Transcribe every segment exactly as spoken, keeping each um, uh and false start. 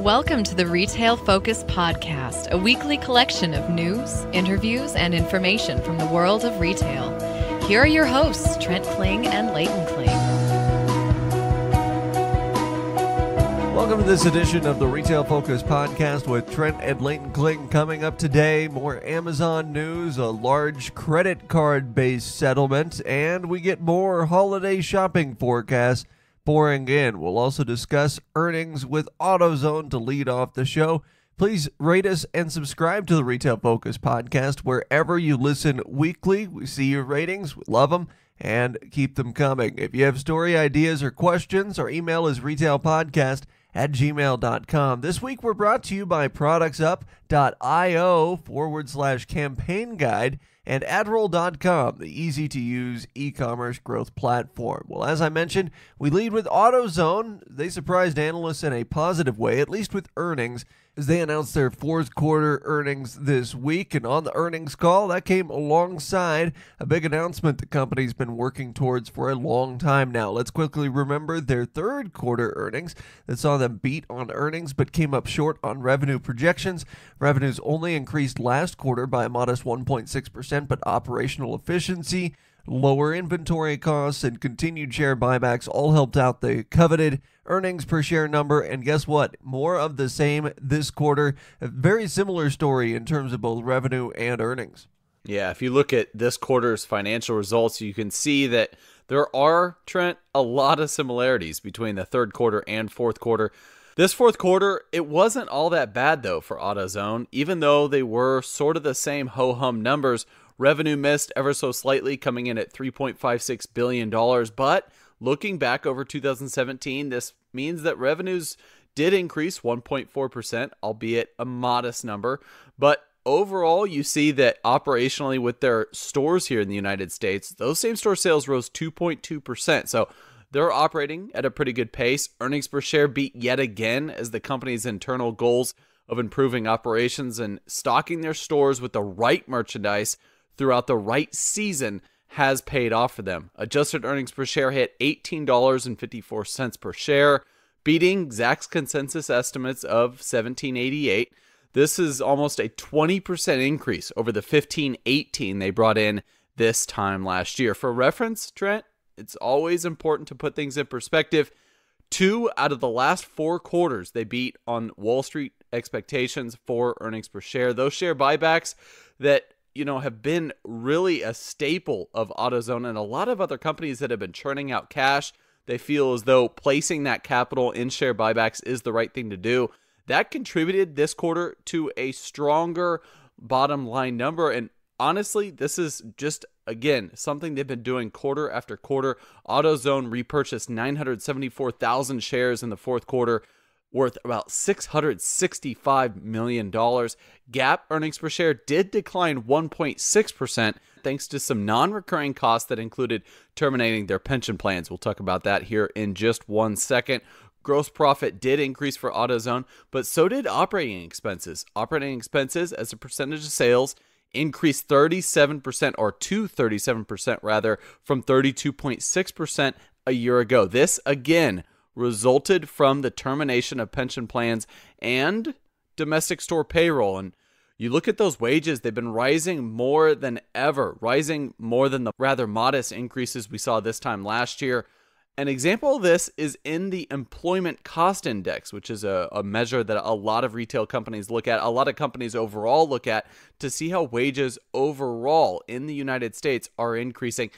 Welcome to the Retail Focus Podcast, a weekly collection of news, interviews, and information from the world of retail. Here are your hosts, Trent Kling and Leighton Kling. Welcome to this edition of the Retail Focus Podcast with Trent and Leighton Kling. Coming up today, more Amazon news, a large credit card-based settlement, and we get more holiday shopping forecasts pouring in. We'll also discuss earnings with AutoZone to lead off the show. Please rate us and subscribe to the Retail Focus Podcast wherever you listen weekly. We see your ratings, we love them, and keep them coming. If you have story ideas or questions, our email is retailpodcast at gmail dot com. This week we're brought to you by productsup.io forward slash campaign guide and AdRoll dot com, the easy-to-use e-commerce growth platform. Well, as I mentioned, we lead with AutoZone. They surprised analysts in a positive way, at least with earnings, as they announced their fourth quarter earnings this week. And on the earnings call, that came alongside a big announcement the company's been working towards for a long time now. Let's quickly remember their third quarter earnings that saw them beat on earnings but came up short on revenue projections. Revenues only increased last quarter by a modest one point six percent, but operational efficiency, lower inventory costs, and continued share buybacks all helped out the coveted earnings per share number. And guess what? More of the same this quarter. A very similar story in terms of both revenue and earnings. Yeah, if you look at this quarter's financial results, you can see that there are, Trent, a lot of similarities between the third quarter and fourth quarter. This fourth quarter, it wasn't all that bad, though, for AutoZone, even though they were sort of the same ho-hum numbers. Revenue missed ever so slightly, coming in at three point five six billion dollars. But looking back over two thousand seventeen, this means that revenues did increase one point four percent, albeit a modest number. But overall, you see that operationally with their stores here in the United States, those same store sales rose two point two percent. So they're operating at a pretty good pace. Earnings per share beat yet again as the company's internal goals of improving operations and stocking their stores with the right merchandise throughout the right season has paid off for them. Adjusted earnings per share hit eighteen dollars and fifty-four cents per share, beating Zacks consensus estimates of seventeen dollars and eighty-eight cents. This is almost a twenty percent increase over the fifteen dollars and eighteen cents they brought in this time last year. For reference, Trent, it's always important to put things in perspective. Two out of the last four quarters, they beat on Wall Street expectations for earnings per share. Those share buybacks that you know, have been really a staple of AutoZone and a lot of other companies that have been churning out cash. They feel as though placing that capital in share buybacks is the right thing to do. That contributed this quarter to a stronger bottom line number. And honestly, this is just, again, something they've been doing quarter after quarter. AutoZone repurchased nine hundred seventy-four thousand shares in the fourth quarter, worth about six hundred sixty-five million dollars. GAAP earnings per share did decline one point six percent thanks to some non-recurring costs that included terminating their pension plans. We'll talk about that here in just one second. Gross profit did increase for AutoZone, but so did operating expenses. Operating expenses as a percentage of sales increased thirty-seven percent, or to thirty-seven percent rather, from thirty-two point six percent a year ago. This, again, resulted from the termination of pension plans and domestic store payroll. And you look at those wages, they've been rising more than ever, rising more than the rather modest increases we saw this time last year. An example of this is in the Employment Cost Index, which is a, a measure that a lot of retail companies look at, a lot of companies overall look at, to see how wages overall in the United States are increasing.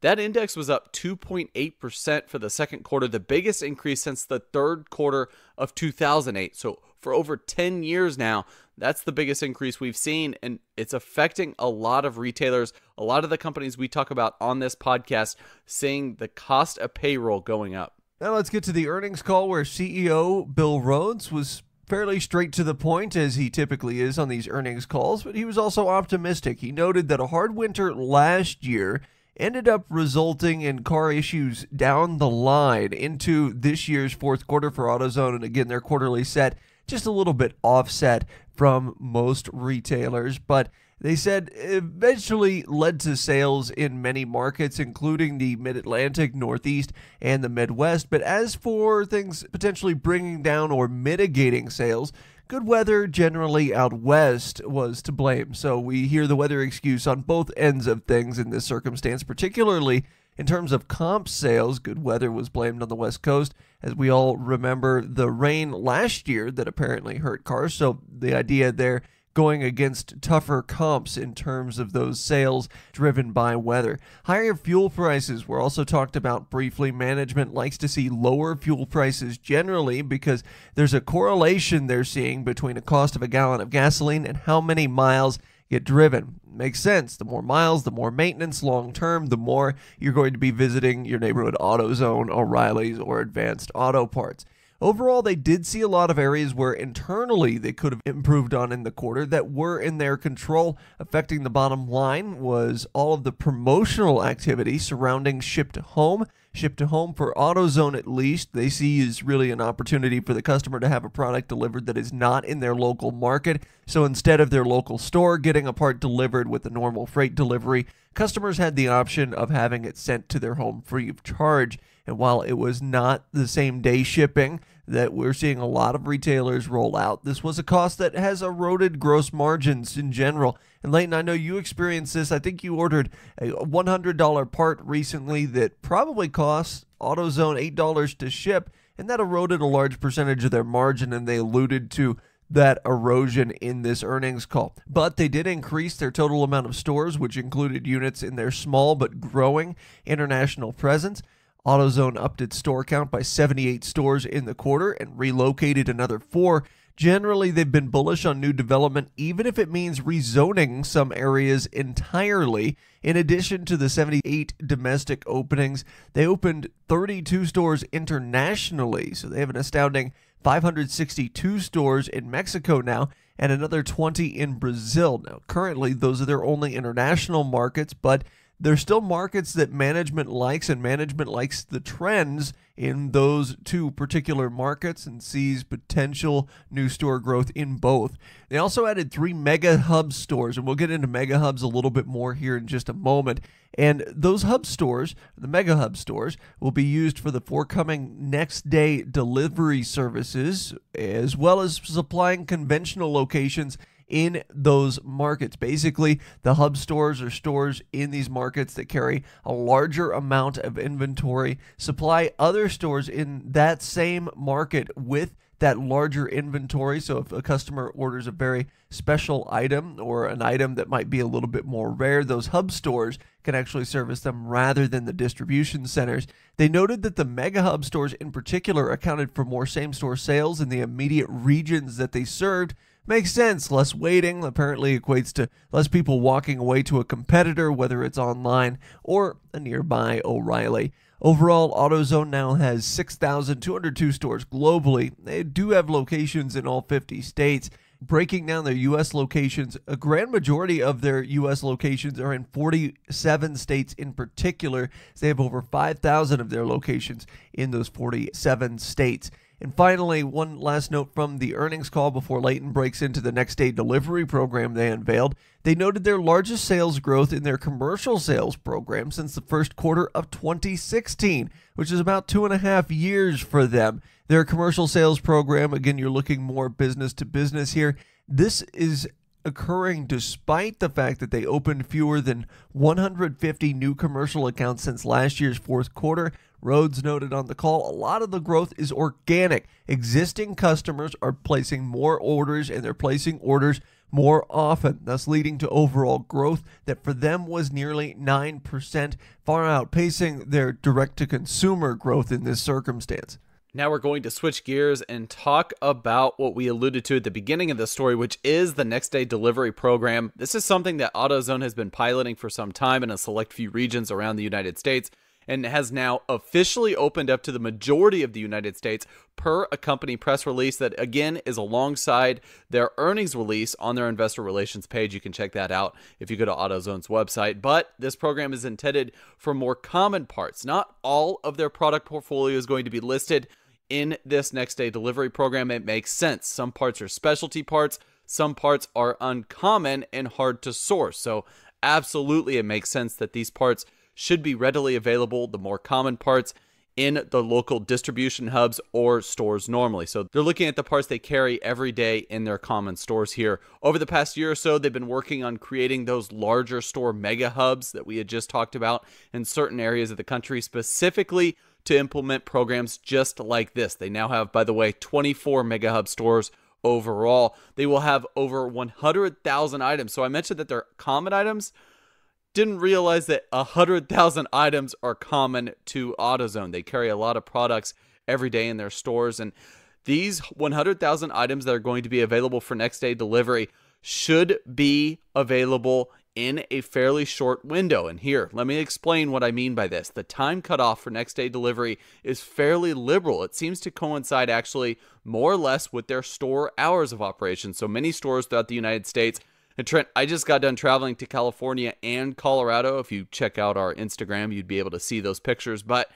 That index was up two point eight percent for the second quarter, the biggest increase since the third quarter of two thousand eight. So for over ten years now, that's the biggest increase we've seen, and it's affecting a lot of retailers, a lot of the companies we talk about on this podcast, seeing the cost of payroll going up. Now let's get to the earnings call where C E O Bill Rhodes was fairly straight to the point, as he typically is on these earnings calls, but he was also optimistic. He noted that a hard winter last year ended up resulting in car issues down the line into this year's fourth quarter for AutoZone. And again, their quarterly set just a little bit offset from most retailers. But they said eventually led to sales in many markets, including the Mid-Atlantic, Northeast, and the Midwest. But as for things potentially bringing down or mitigating sales, good weather generally out west was to blame. So we hear the weather excuse on both ends of things in this circumstance, particularly in terms of comp sales. Good weather was blamed on the West Coast, as we all remember the rain last year that apparently hurt cars. So the idea there, going against tougher comps in terms of those sales driven by weather. Higher fuel prices were also talked about briefly. Management likes to see lower fuel prices generally because there's a correlation they're seeing between the cost of a gallon of gasoline and how many miles get driven. Makes sense. The more miles, the more maintenance long term, the more you're going to be visiting your neighborhood AutoZone, O'Reilly's, or Advanced Auto Parts. Overall, they did see a lot of areas where internally they could have improved on in the quarter that were in their control. Affecting the bottom line was all of the promotional activity surrounding ship-to-home. Ship-to-home for AutoZone, at least, they see is really an opportunity for the customer to have a product delivered that is not in their local market. So instead of their local store getting a part delivered with a normal freight delivery, customers had the option of having it sent to their home free of charge. And while it was not the same day shipping that we're seeing a lot of retailers roll out, this was a cost that has eroded gross margins in general. And Leighton, I know you experienced this. I think you ordered a one hundred dollar part recently that probably cost AutoZone eight dollars to ship, and that eroded a large percentage of their margin, and they alluded to that erosion in this earnings call. But they did increase their total amount of stores, which included units in their small but growing international presence. AutoZone upped its store count by seventy-eight stores in the quarter and relocated another four. Generally, they've been bullish on new development, even if it means rezoning some areas entirely. In addition to the seventy-eight domestic openings, they opened thirty-two stores internationally, so they have an astounding five hundred sixty-two stores in Mexico now, and another twenty in Brazil. Now, currently, those are their only international markets, but they're still markets that management likes, and management likes the trends in those two particular markets and sees potential new store growth in both. They also added three mega hub stores, and we'll get into mega hubs a little bit more here in just a moment. And those hub stores, the mega hub stores, will be used for the forthcoming next day delivery services, as well as supplying conventional locations in those markets. Basically, the hub stores are stores in these markets that carry a larger amount of inventory, supply other stores in that same market with that larger inventory. So if a customer orders a very special item or an item that might be a little bit more rare, those hub stores can actually service them rather than the distribution centers. They noted that the mega hub stores in particular accounted for more same-store sales in the immediate regions that they served. Makes sense. Less waiting apparently equates to less people walking away to a competitor, whether it's online or a nearby O'Reilly. Overall, AutoZone now has six thousand two hundred two stores globally. They do have locations in all fifty states. Breaking down their U S locations, a grand majority of their U S locations are in forty-seven states in particular. So they have over five thousand of their locations in those forty-seven states. And finally, one last note from the earnings call before Leighton breaks into the next day delivery program they unveiled. They noted their largest sales growth in their commercial sales program since the first quarter of twenty sixteen, which is about two and a half years for them. Their commercial sales program, again, you're looking more business to business here. This is occurring despite the fact that they opened fewer than one hundred fifty new commercial accounts since last year's fourth quarter. Rhodes noted on the call, a lot of the growth is organic. Existing customers are placing more orders, and they're placing orders more often, thus leading to overall growth that for them was nearly nine percent, far outpacing their direct-to-consumer growth in this circumstance. Now we're going to switch gears and talk about what we alluded to at the beginning of the story, which is the next day delivery program. This is something that AutoZone has been piloting for some time in a select few regions around the United States, and has now officially opened up to the majority of the United States per a company press release that, again, is alongside their earnings release on their investor relations page. You can check that out if you go to AutoZone's website. But this program is intended for more common parts. Not all of their product portfolio is going to be listed in this next day delivery program. It makes sense. Some parts are specialty parts. some parts are uncommon and hard to source. So absolutely, it makes sense that these parts should be readily available, the more common parts, in the local distribution hubs or stores normally. So they're looking at the parts they carry every day in their common stores here. Over the past year or so, they've been working on creating those larger store mega hubs that we had just talked about in certain areas of the country, specifically to implement programs just like this. They now have, by the way, twenty-four mega hub stores overall. They will have over one hundred thousand items. So I mentioned that they're common items. Didn't realize that one hundred thousand items are common to AutoZone. They carry a lot of products every day in their stores. And these one hundred thousand items that are going to be available for next day delivery should be available in a fairly short window. And here, let me explain what I mean by this. The time cutoff for next day delivery is fairly liberal. It seems to coincide actually more or less with their store hours of operation. So many stores throughout the United States. And Trent, I just got done traveling to California and Colorado. If you check out our Instagram, you'd be able to see those pictures. But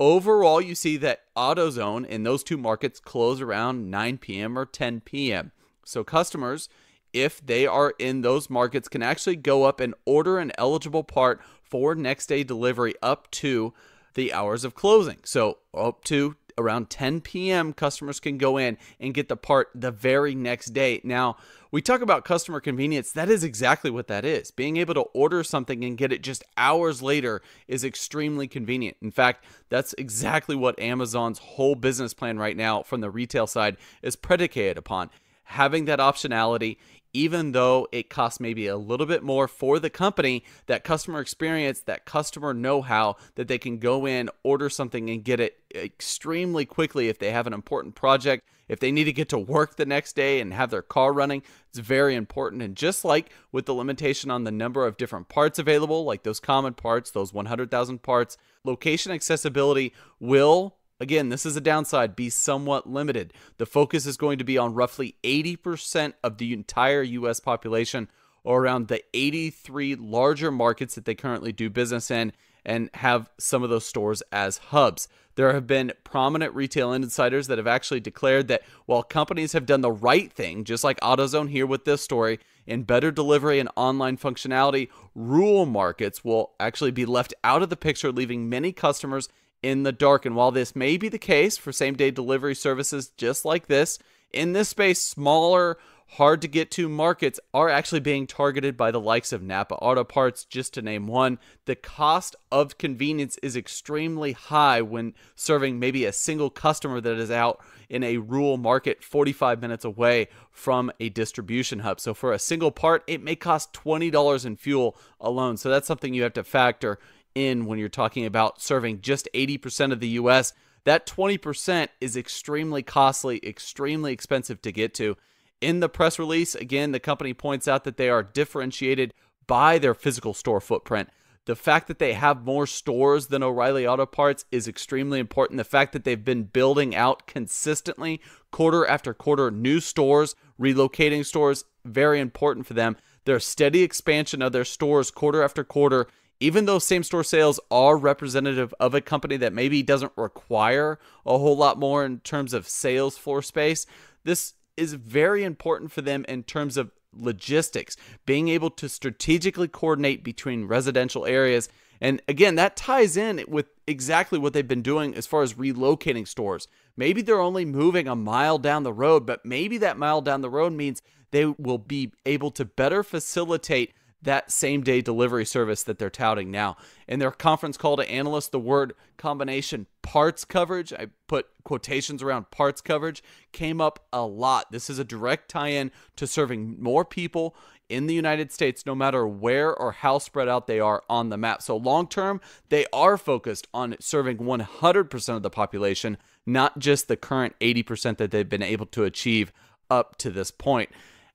overall, you see that AutoZone in those two markets close around nine p m or ten p m So customers, if they are in those markets, can actually go up and order an eligible part for next day delivery up to the hours of closing. So up to around ten p m customers can go in and get the part the very next day. Now, we talk about customer convenience. That is exactly what that is. Being able to order something and get it just hours later is extremely convenient. In fact, that's exactly what Amazon's whole business plan right now from the retail side is predicated upon. Having that optionality, even though it costs maybe a little bit more for the company, that customer experience, that customer know-how, that they can go in, order something, and get it extremely quickly if they have an important project, if they need to get to work the next day and have their car running. It's very important. And just like with the limitation on the number of different parts available, like those common parts, those one hundred thousand parts, location accessibility will, again, this is a downside, be somewhat limited. The focus is going to be on roughly eighty percent of the entire U S population, or around the eighty-three larger markets that they currently do business in and have some of those stores as hubs. There have been prominent retail insiders that have actually declared that while companies have done the right thing, just like AutoZone here with this story, in better delivery and online functionality, rural markets will actually be left out of the picture, leaving many customers in the dark. And while this may be the case for same-day delivery services just like this, in this space, smaller, hard-to-get-to markets are actually being targeted by the likes of Napa Auto Parts, just to name one. The cost of convenience is extremely high when serving maybe a single customer that is out in a rural market forty-five minutes away from a distribution hub. So for a single part, it may cost twenty dollars in fuel alone. So that's something you have to factor in when you're talking about serving just eighty percent of the U S. That twenty percent is extremely costly, extremely expensive to get to. In the press release, again, the company points out that they are differentiated by their physical store footprint. The fact that they have more stores than O'Reilly Auto Parts is extremely important. The fact that they've been building out consistently, quarter after quarter, new stores, relocating stores, very important for them. Their steady expansion of their stores quarter after quarter, even though same-store sales are representative of a company that maybe doesn't require a whole lot more in terms of sales floor space, this is very important for them in terms of logistics, being able to strategically coordinate between residential areas. And again, that ties in with exactly what they've been doing as far as relocating stores. Maybe they're only moving a mile down the road, but maybe that mile down the road means they will be able to better facilitate that same-day delivery service that they're touting now. In their conference call to analysts, the word combination parts coverage, I put quotations around parts coverage, came up a lot. This is a direct tie-in to serving more people in the United States, no matter where or how spread out they are on the map. So long-term, they are focused on serving one hundred percent of the population, not just the current eighty percent that they've been able to achieve up to this point.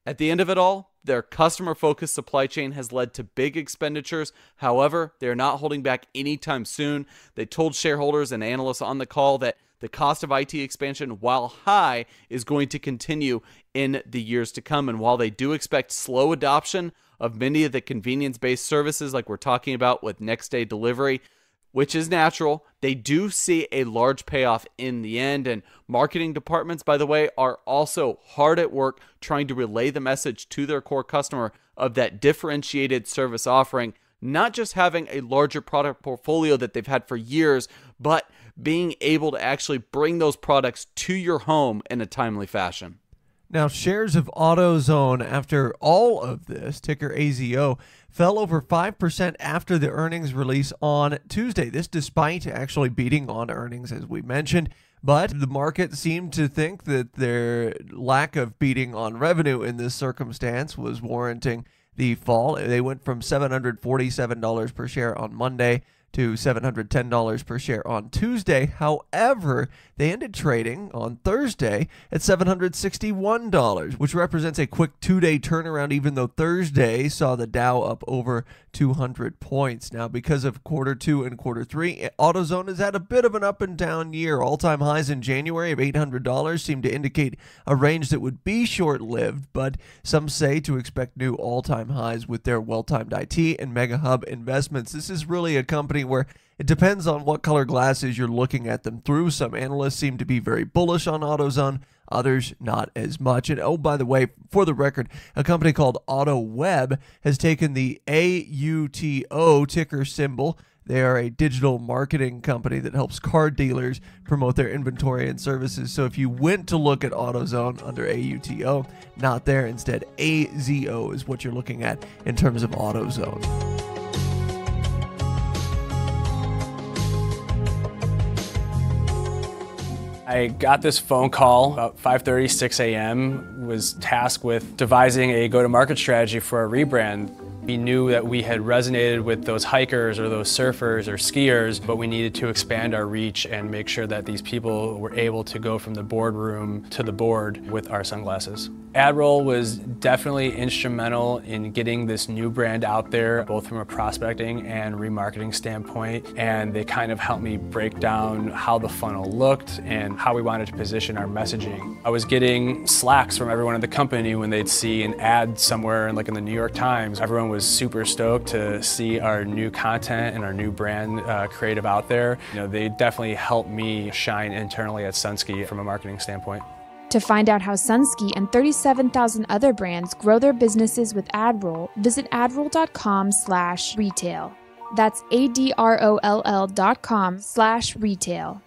At the end of it all, their customer-focused supply chain has led to big expenditures. However, they're not holding back anytime soon. They told shareholders and analysts on the call that the cost of I T expansion, while high, is going to continue in the years to come. And while they do expect slow adoption of many of the convenience-based services like we're talking about with next-day delivery, which is natural. They do see a large payoff in the end. And marketing departments, by the way, are also hard at work trying to relay the message to their core customer of that differentiated service offering, not just having a larger product portfolio that they've had for years, but being able to actually bring those products to your home in a timely fashion. Now, shares of AutoZone after all of this, ticker A Z O, fell over five percent after the earnings release on Tuesday. This despite actually beating on earnings, as we mentioned. But the market seemed to think that their lack of beating on revenue in this circumstance was warranting the fall. They went from seven hundred forty-seven dollars per share on Monday to seven hundred ten dollars per share on Tuesday. However, they ended trading on Thursday at seven hundred sixty-one dollars, which represents a quick two-day turnaround, even though Thursday saw the Dow up over two hundred points. Now, because of quarter two and quarter three, AutoZone has had a bit of an up and down year. All-time highs in January of eight hundred dollars seem to indicate a range that would be short-lived, but some say to expect new all-time highs with their well-timed I T and mega hub investments. This is really a company where it depends on what color glasses you're looking at them through. Some analysts seem to be very bullish on AutoZone, others not as much. And oh, by the way, for the record, a company called AutoWeb has taken the A U T O ticker symbol. They are a digital marketing company that helps car dealers promote their inventory and services. So if you went to look at AutoZone under A U T O, not there. Instead, A Z O is what you're looking at in terms of AutoZone. I got this phone call about five thirty, six A M, was tasked with devising a go-to-market strategy for our rebrand. We knew that we had resonated with those hikers or those surfers or skiers, but we needed to expand our reach and make sure that these people were able to go from the boardroom to the board with our sunglasses. AdRoll was definitely instrumental in getting this new brand out there, both from a prospecting and remarketing standpoint, and they kind of helped me break down how the funnel looked and how we wanted to position our messaging. I was getting slacks from everyone in the company when they'd see an ad somewhere, like in the New York Times. Everyone was super stoked to see our new content and our new brand uh, creative out there. You know, they definitely helped me shine internally at Sunski from a marketing standpoint. To find out how Sunski and thirty-seven thousand other brands grow their businesses with AdRoll, visit adroll dot com slash retail. That's A-D-R-O-L-L dot com slash retail.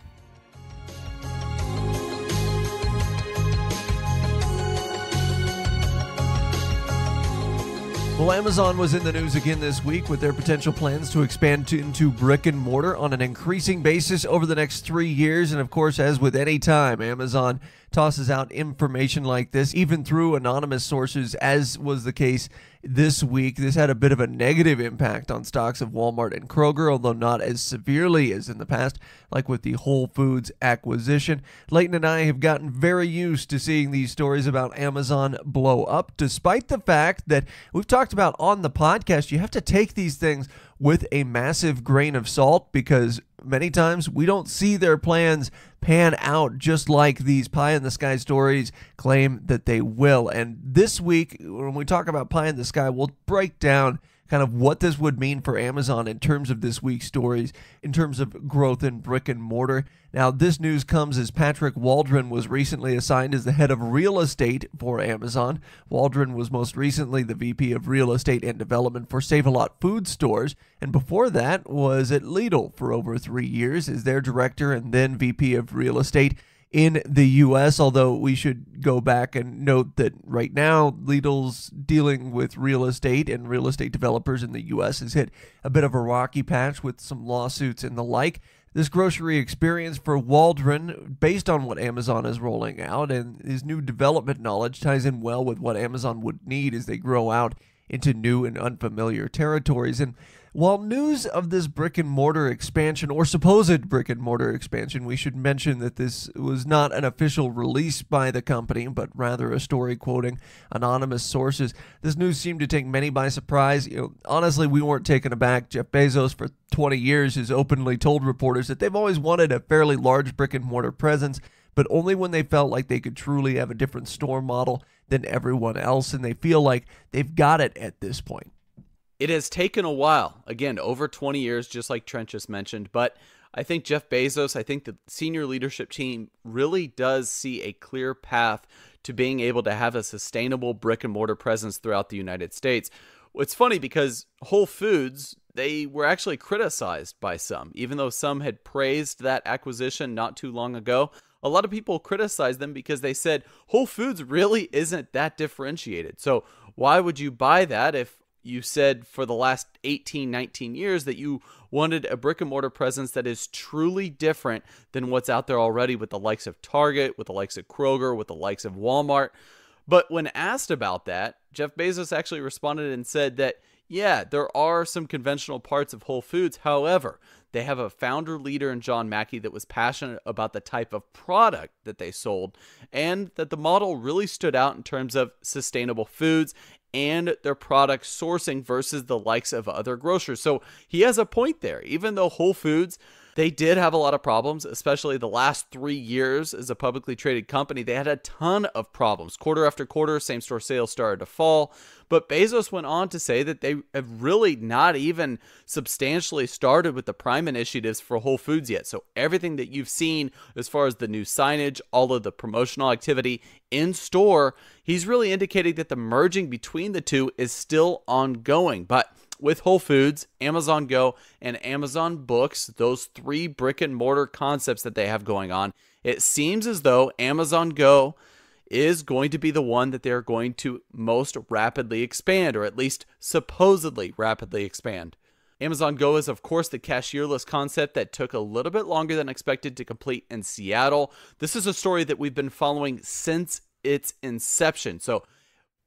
Well, Amazon was in the news again this week with their potential plans to expand to, into brick and mortar on an increasing basis over the next three years. And of course, as with any time, Amazon tosses out information like this, even through anonymous sources, as was the case this week. This had a bit of a negative impact on stocks of Walmart and Kroger, although not as severely as in the past, like with the Whole Foods acquisition. Leighton and I have gotten very used to seeing these stories about Amazon blow up, despite the fact that we've talked about on the podcast, you have to take these things with a massive grain of salt, because many times we don't see their plans pan out just like these pie-in-the-sky stories claim that they will. And this week, when we talk about pie-in-the-sky, we'll break down kind of what this would mean for Amazon in terms of this week's stories, in terms of growth in brick and mortar. Now, this news comes as Patrick Waldron was recently assigned as the head of real estate for Amazon. Waldron was most recently the V P of real estate and development for Save-A-Lot Food Stores, and before that was at Lidl for over three years as their director and then V P of real estate in the U S, although we should go back and note that right now Lidl's dealing with real estate and real estate developers in the U S has hit a bit of a rocky patch with some lawsuits and the like. This grocery experience for Waldron, based on what Amazon is rolling out and his new development knowledge, ties in well with what Amazon would need as they grow out into new and unfamiliar territories. And while news of this brick-and-mortar expansion, or supposed brick-and-mortar expansion, we should mention that this was not an official release by the company, but rather a story quoting anonymous sources. This news seemed to take many by surprise. You know, honestly, we weren't taken aback. Jeff Bezos, for twenty years, has openly told reporters that they've always wanted a fairly large brick-and-mortar presence, but only when they felt like they could truly have a different store model than everyone else, and they feel like they've got it at this point. It has taken a while, again, over twenty years, just like Trent just mentioned, but I think Jeff Bezos, I think the senior leadership team really does see a clear path to being able to have a sustainable brick and mortar presence throughout the United States. It's funny because Whole Foods, they were actually criticized by some, even though some had praised that acquisition not too long ago. A lot of people criticized them because they said Whole Foods really isn't that differentiated. So why would you buy that if you said for the last eighteen, nineteen years that you wanted a brick and mortar presence that is truly different than what's out there already with the likes of Target, with the likes of Kroger, with the likes of Walmart? But when asked about that, Jeff Bezos actually responded and said that, yeah, there are some conventional parts of Whole Foods. However, they have a founder leader in John Mackey that was passionate about the type of product that they sold and that the model really stood out in terms of sustainable foods and their product sourcing versus the likes of other grocers. So he has a point there. Even though Whole Foods, they did have a lot of problems, especially the last three years as a publicly traded company. They had a ton of problems. Quarter after quarter, same-store sales started to fall. But Bezos went on to say that they have really not even substantially started with the prime initiatives for Whole Foods yet. So everything that you've seen as far as the new signage, all of the promotional activity in store, he's really indicating that the merging between the two is still ongoing. But with Whole Foods, Amazon Go, and Amazon Books, those three brick and mortar concepts that they have going on, it seems as though Amazon Go is going to be the one that they're going to most rapidly expand, or at least supposedly rapidly expand. Amazon Go is, of course, the cashierless concept that took a little bit longer than expected to complete in Seattle. This is a story that we've been following since its inception. So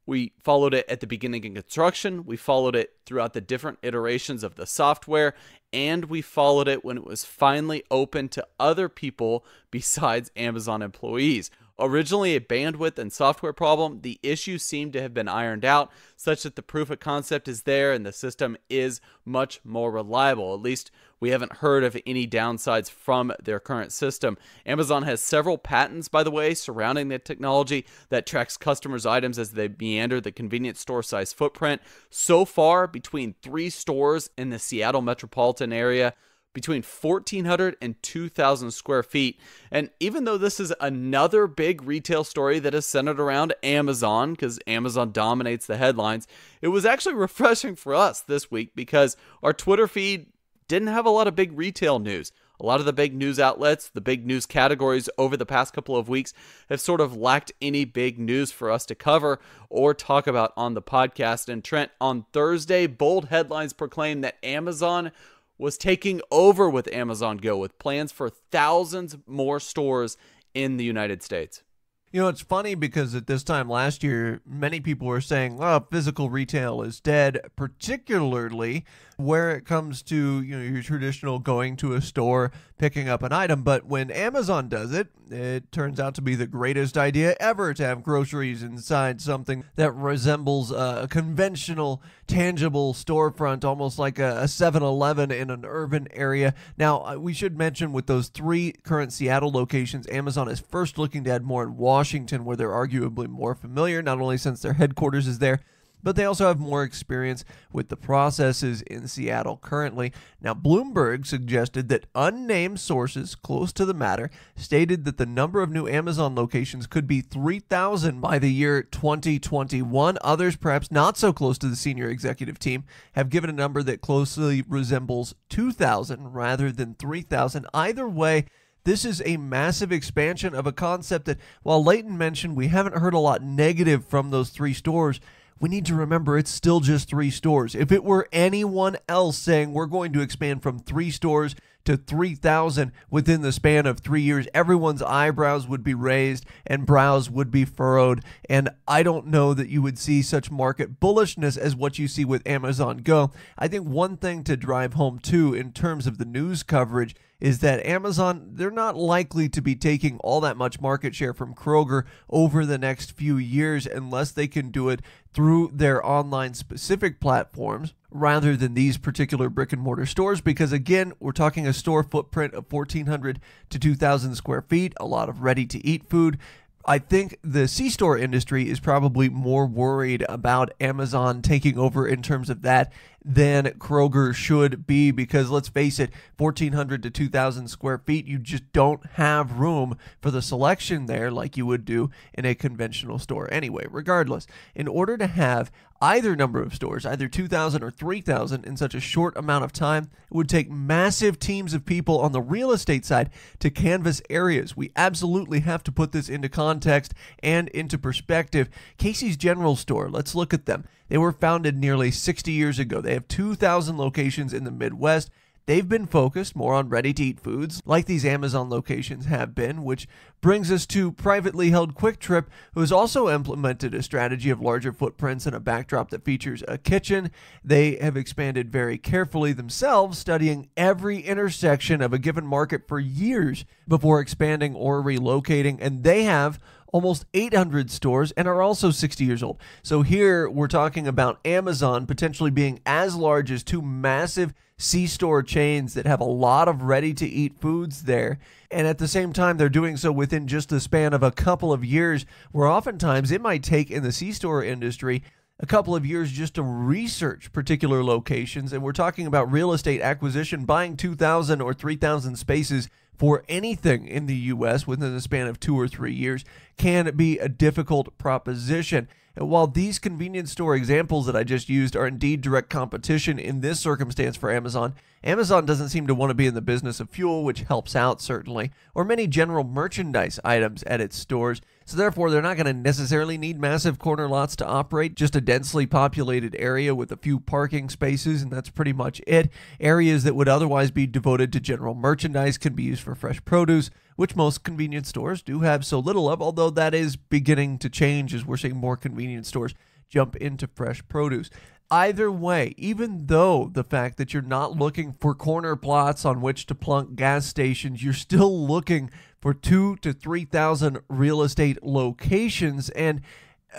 we followed it at the beginning in construction, we followed it throughout the different iterations of the software, and we followed it when it was finally open to other people besides Amazon employees. Originally a bandwidth and software problem, the issue seemed to have been ironed out such that the proof of concept is there and the system is much more reliable. At least we haven't heard of any downsides from their current system. Amazon has several patents, by the way, surrounding the technology that tracks customers' items as they meander the convenience store size footprint. So far, between three stores in the Seattle metropolitan area, between fourteen hundred and two thousand square feet. And even though this is another big retail story that is centered around Amazon, because Amazon dominates the headlines, it was actually refreshing for us this week because our Twitter feed didn't have a lot of big retail news. A lot of the big news outlets, the big news categories over the past couple of weeks have sort of lacked any big news for us to cover or talk about on the podcast. And Trent, on Thursday, bold headlines proclaimed that Amazon was taking over with Amazon Go with plans for thousands more stores in the United States. You know, it's funny because at this time last year, many people were saying, oh, physical retail is dead, particularly where it comes to, you know, your traditional going to a store, picking up an item. But when Amazon does it, it turns out to be the greatest idea ever to have groceries inside something that resembles a conventional, tangible storefront, almost like a seven eleven in an urban area. Now, we should mention with those three current Seattle locations, Amazon is first looking to add more in Washington. Washington, where they're arguably more familiar, not only since their headquarters is there, but they also have more experience with the processes in Seattle currently. Now, Bloomberg suggested that unnamed sources close to the matter stated that the number of new Amazon locations could be three thousand by the year twenty twenty-one. Others, perhaps not so close to the senior executive team, have given a number that closely resembles two thousand rather than three thousand. Either way, this is a massive expansion of a concept that, while Leighton mentioned we haven't heard a lot negative from those three stores, we need to remember it's still just three stores. If it were anyone else saying we're going to expand from three stores to three thousand within the span of three years, everyone's eyebrows would be raised and brows would be furrowed. And I don't know that you would see such market bullishness as what you see with Amazon Go. I think one thing to drive home too in terms of the news coverage is that Amazon, they're not likely to be taking all that much market share from Kroger over the next few years unless they can do it through their online specific platforms rather than these particular brick and mortar stores, because again, we're talking a store footprint of fourteen hundred to two thousand square feet, a lot of ready to eat food. I think the C-store industry is probably more worried about Amazon taking over in terms of that than Kroger should be, because let's face it, fourteen hundred to two thousand square feet, you just don't have room for the selection there like you would do in a conventional store. Anyway, regardless, in order to have either number of stores, either two thousand or three thousand in such a short amount of time, it would take massive teams of people on the real estate side to canvas areas. We absolutely have to put this into context and into perspective. Casey's General Store, let's look at them. They were founded nearly sixty years ago. They have two thousand locations in the Midwest. They've been focused more on ready-to-eat foods, like these Amazon locations have been, which brings us to privately held QuickTrip, who has also implemented a strategy of larger footprints and a backdrop that features a kitchen. They have expanded very carefully themselves, studying every intersection of a given market for years before expanding or relocating, and they have almost eight hundred stores and are also sixty years old. So here we're talking about Amazon potentially being as large as two massive C-store chains that have a lot of ready-to-eat foods there. And at the same time, they're doing so within just the span of a couple of years, where oftentimes it might take in the C-store industry a couple of years just to research particular locations. And we're talking about real estate acquisition, buying two thousand or three thousand spaces for anything in the U S within the span of two or three years can be a difficult proposition. And while these convenience store examples that I just used are indeed direct competition in this circumstance for Amazon, Amazon doesn't seem to want to be in the business of fuel, which helps out certainly, or many general merchandise items at its stores. So therefore, they're not going to necessarily need massive corner lots to operate, just a densely populated area with a few parking spaces, and that's pretty much it. Areas that would otherwise be devoted to general merchandise can be used for fresh produce, which most convenience stores do have so little of, although that is beginning to change as we're seeing more convenience stores jump into fresh produce. Either way, even though the fact that you're not looking for corner plots on which to plunk gas stations, you're still looking for two to three thousand real estate locations, and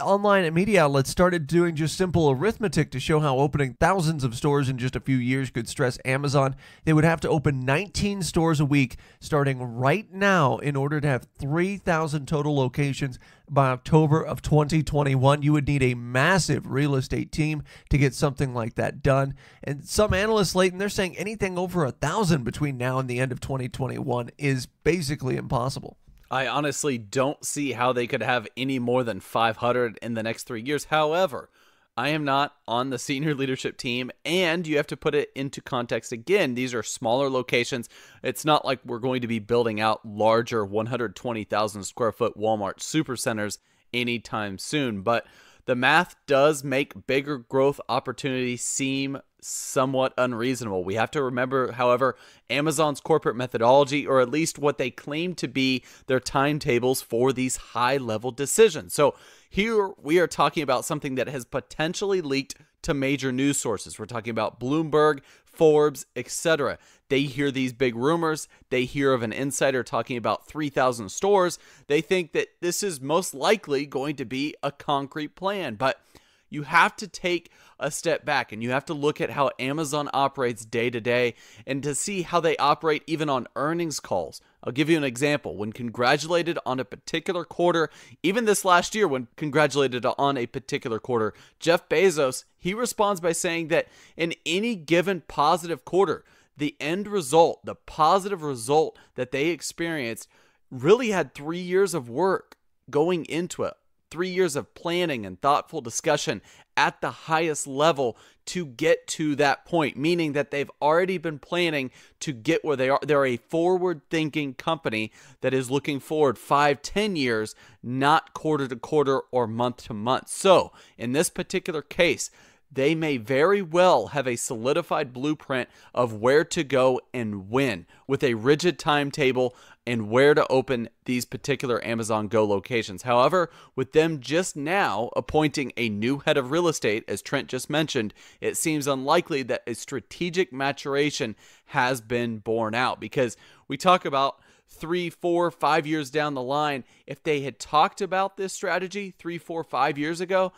online and media outlets started doing just simple arithmetic to show how opening thousands of stores in just a few years could stress Amazon. They would have to open nineteen stores a week starting right now in order to have three thousand total locations by October of twenty twenty-one. You would need a massive real estate team to get something like that done. And some analysts, Leighton, they're saying anything over a thousand between now and the end of twenty twenty-one is basically impossible. I honestly don't see how they could have any more than five hundred in the next three years. However, I am not on the senior leadership team, and you have to put it into context again. These are smaller locations. It's not like we're going to be building out larger one hundred twenty thousand square foot Walmart supercenters anytime soon, but the math does make bigger growth opportunities seem somewhat unreasonable. We have to remember, however, Amazon's corporate methodology, or at least what they claim to be their timetables for these high-level decisions. So here we are talking about something that has potentially leaked to major news sources. We're talking about Bloomberg, Forbes, et cetera. They hear these big rumors. They hear of an insider talking about three thousand stores. They think that this is most likely going to be a concrete plan, but you have to take a step back and you have to look at how Amazon operates day to day and to see how they operate even on earnings calls. I'll give you an example. When congratulated on a particular quarter, even this last year when congratulated on a particular quarter, Jeff Bezos, he responds by saying that in any given positive quarter, the end result, the positive result that they experienced really had three years of work going into it. Three years of planning and thoughtful discussion at the highest level to get to that point, meaning that they've already been planning to get where they are. They're a forward-thinking company that is looking forward five, ten years, not quarter to quarter or month to month. So in this particular case, they may very well have a solidified blueprint of where to go and when, with a rigid timetable and where to open these particular Amazon Go locations. However, with them just now appointing a new head of real estate, as Trent just mentioned, it seems unlikely that a strategic maturation has been borne out, because we talk about three, four, five years down the line. If they had talked about this strategy three, four, five years ago,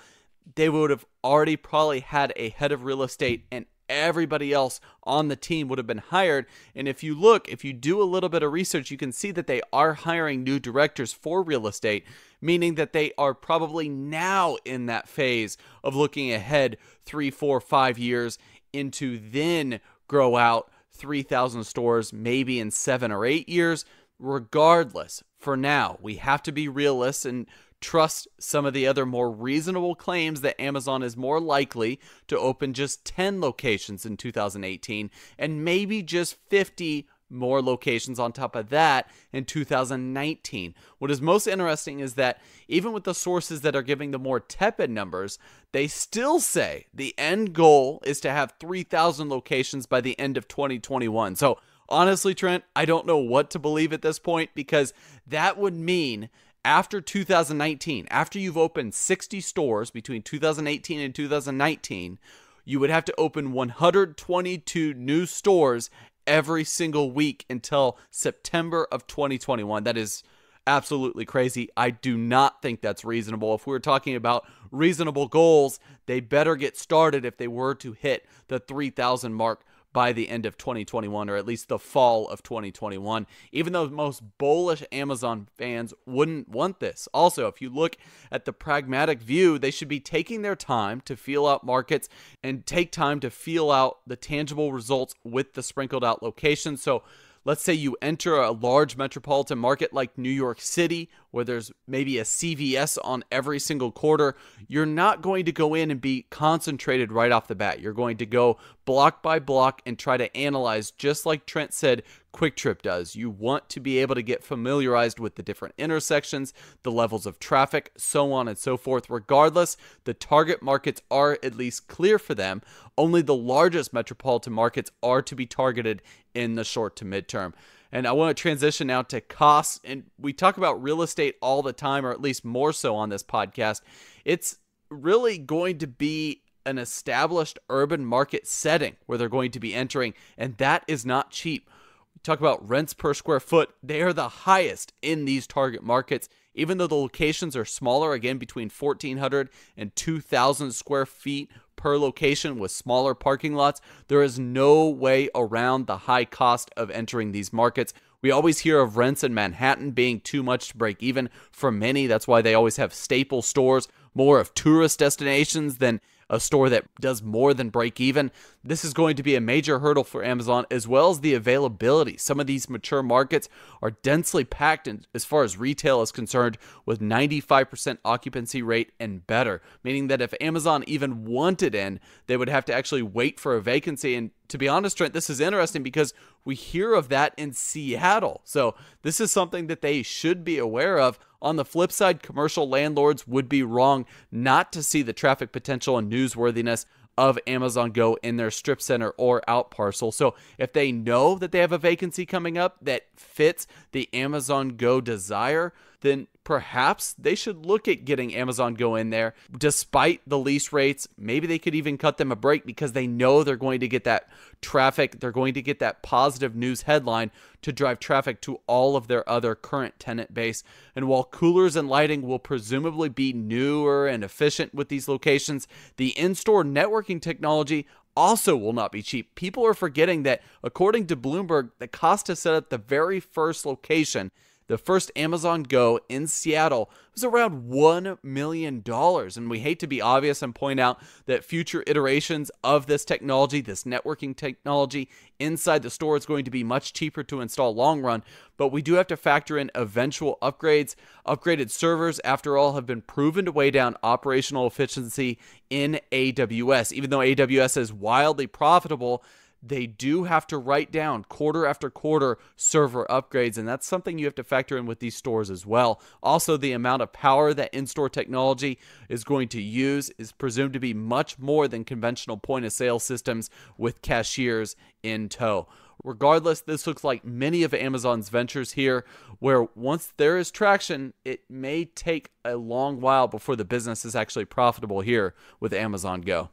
they would have already probably had a head of real estate, and everybody else on the team would have been hired. And if you look, if you do a little bit of research, you can see that they are hiring new directors for real estate, meaning that they are probably now in that phase of looking ahead three, four, five years into then grow out three thousand stores maybe in seven or eight years. Regardless, for now, we have to be realists and trust some of the other more reasonable claims that Amazon is more likely to open just ten locations in two thousand eighteen and maybe just fifty more locations on top of that in two thousand nineteen. What is most interesting is that even with the sources that are giving the more tepid numbers, they still say the end goal is to have three thousand locations by the end of twenty twenty-one. So honestly, Trent, I don't know what to believe at this point, because that would mean after two thousand nineteen, after you've opened sixty stores between two thousand eighteen and two thousand nineteen, you would have to open one hundred twenty-two new stores every single week until September of twenty twenty-one. That is absolutely crazy. I do not think that's reasonable. If we were talking about reasonable goals, they better get started if they were to hit the three thousand mark by the end of twenty twenty-one, or at least the fall of twenty twenty-one, even though most bullish Amazon fans wouldn't want this. Also, if you look at the pragmatic view, they should be taking their time to feel out markets and take time to feel out the tangible results with the sprinkled out locations. So let's say you enter a large metropolitan market like New York City, where there's maybe a C V S on every single quarter. You're not going to go in and be concentrated right off the bat. You're going to go block by block and try to analyze, just like Trent said QuickTrip does. You want to be able to get familiarized with the different intersections, the levels of traffic, so on and so forth. Regardless, the target markets are at least clear for them. Only the largest metropolitan markets are to be targeted in the short to midterm. And I want to transition now to costs. And we talk about real estate all the time, or at least more so on this podcast. It's really going to be an established urban market setting where they're going to be entering, and that is not cheap. We talk about rents per square foot. They are the highest in these target markets, even though the locations are smaller, again, between fourteen hundred and two thousand square feet per location with smaller parking lots. There is no way around the high cost of entering these markets. We always hear of rents in Manhattan being too much to break even for many. That's why they always have staple stores, more of tourist destinations than a store that does more than break even. This is going to be a major hurdle for Amazon, as well as the availability. Some of these mature markets are densely packed in, as far as retail is concerned, with ninety-five percent occupancy rate and better, meaning that if Amazon even wanted in, they would have to actually wait for a vacancy. And to be honest, Trent, this is interesting because we hear of that in Seattle. So this is something that they should be aware of. On the flip side, commercial landlords would be wrong not to see the traffic potential and newsworthiness of Amazon Go in their strip center or out parcel. So if they know that they have a vacancy coming up that fits the Amazon Go desire, then perhaps they should look at getting Amazon Go in there despite the lease rates. Maybe they could even cut them a break because they know they're going to get that traffic. They're going to get that positive news headline to drive traffic to all of their other current tenant base. And while coolers and lighting will presumably be newer and efficient with these locations, the in-store networking technology also will not be cheap. People are forgetting that, according to Bloomberg, the cost to set up the very first location, the first Amazon Go in Seattle, was around one million dollars. And we hate to be obvious and point out that future iterations of this technology, this networking technology inside the store, is going to be much cheaper to install long run. But we do have to factor in eventual upgrades. Upgraded servers, after all, have been proven to weigh down operational efficiency in A W S. Even though A W S is wildly profitable, they do have to write down quarter after quarter server upgrades, and that's something you have to factor in with these stores as well. Also, the amount of power that in-store technology is going to use is presumed to be much more than conventional point-of-sale systems with cashiers in tow. Regardless, this looks like many of Amazon's ventures here, where once there is traction, it may take a long while before the business is actually profitable here with Amazon Go.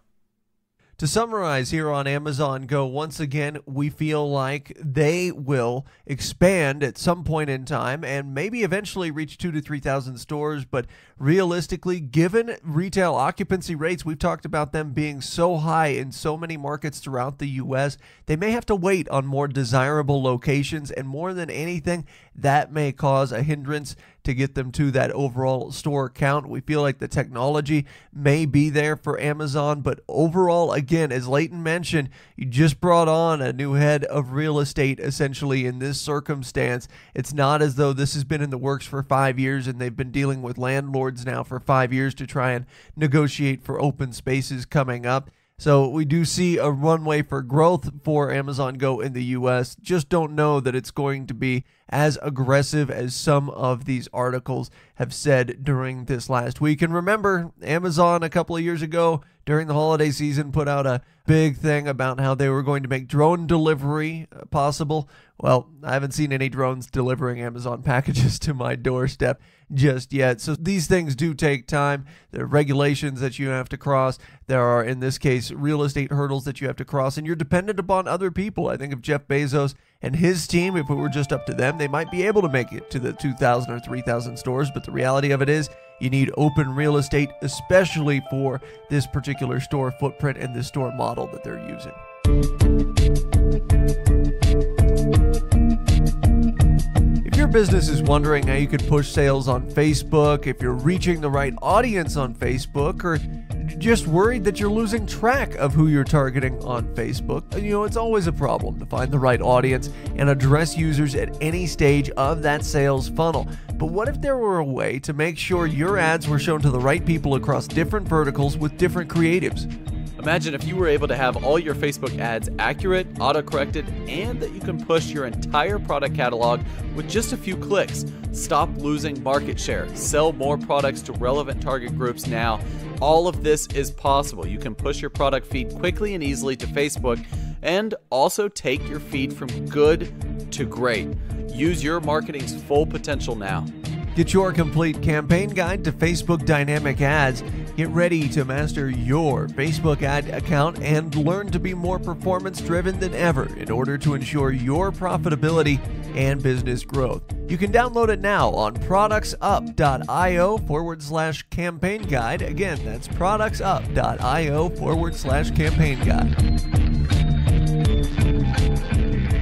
To summarize here on Amazon Go, once again, we feel like they will expand at some point in time and maybe eventually reach two thousand to three thousand stores. But realistically, given retail occupancy rates, we've talked about them being so high in so many markets throughout the U S, they may have to wait on more desirable locations. And more than anything, that may cause a hindrance to get them to that overall store count. We feel like the technology may be there for Amazon, but overall, again, as Leighton mentioned, you just brought on a new head of real estate essentially in this circumstance. It's not as though this has been in the works for five years and they've been dealing with landlords now for five years to try and negotiate for open spaces coming up. So we do see a runway for growth for Amazon Go in the U S. Just don't know that it's going to be as aggressive as some of these articles have said during this last week. And remember, Amazon a couple of years ago during the holiday season put out a big thing about how they were going to make drone delivery possible. Well, I haven't seen any drones delivering Amazon packages to my doorstep just yet. So these things do take time. There are regulations that you have to cross. There are, in this case, real estate hurdles that you have to cross, and you're dependent upon other people. I think of Jeff Bezos and his team. If it were just up to them, they might be able to make it to the two thousand or three thousand stores, but the reality of it is you need open real estate, especially for this particular store footprint and this store model that they're using. If your business is wondering how you could push sales on Facebook, if you're reaching the right audience on Facebook, or just worried that you're losing track of who you're targeting on Facebook, you know, it's always a problem to find the right audience and address users at any stage of that sales funnel. But what if there were a way to make sure your ads were shown to the right people across different verticals with different creatives? Imagine if you were able to have all your Facebook ads accurate, auto-corrected, and that you can push your entire product catalog with just a few clicks. Stop losing market share. Sell more products to relevant target groups now. All of this is possible. You can push your product feed quickly and easily to Facebook, and also take your feed from good to great. Use your marketing's full potential now. Get your complete campaign guide to Facebook Dynamic Ads. Get ready to master your Facebook ad account and learn to be more performance-driven than ever in order to ensure your profitability and business growth. You can download it now on productsup.io forward slash campaign guide. Again, that's productsup.io forward slash campaign guide.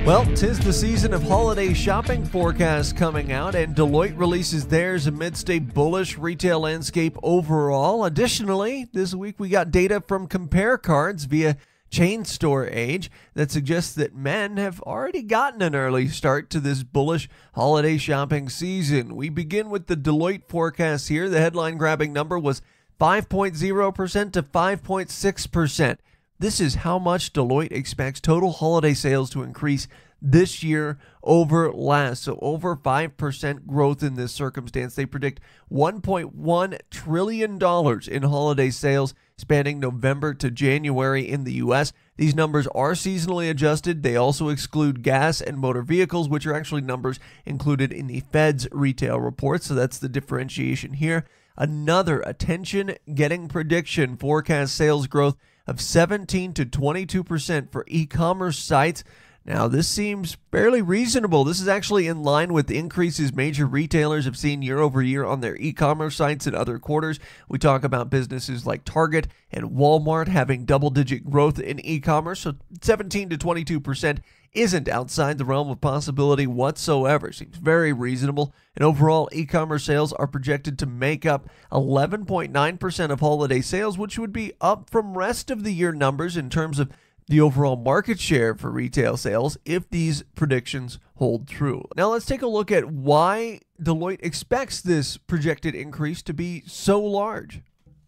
Well, 'tis the season of holiday shopping forecasts coming out, and Deloitte releases theirs amidst a bullish retail landscape overall. Additionally, this week we got data from Compare Cards via chain store age that suggests that men have already gotten an early start to this bullish holiday shopping season. We begin with the Deloitte forecast here. The headline-grabbing number was five point zero percent to five point six percent. This is how much Deloitte expects total holiday sales to increase this year over last. So over five percent growth in this circumstance. They predict one point one trillion dollars in holiday sales spanning November to January in the U S. These numbers are seasonally adjusted. They also exclude gas and motor vehicles, which are actually numbers included in the Fed's retail report. So that's the differentiation here. Another attention-getting prediction, forecast sales growth of seventeen to twenty-two percent for e-commerce sites. Now, this seems fairly reasonable. This is actually in line with the increases major retailers have seen year over year on their e-commerce sites in other quarters. We talk about businesses like Target and Walmart having double-digit growth in e-commerce, so seventeen to twenty-two percent isn't outside the realm of possibility whatsoever. Seems very reasonable. And overall, e-commerce sales are projected to make up eleven point nine percent of holiday sales, which would be up from rest of the year numbers in terms of the overall market share for retail sales if these predictions hold true. Now let's take a look at why Deloitte expects this projected increase to be so large.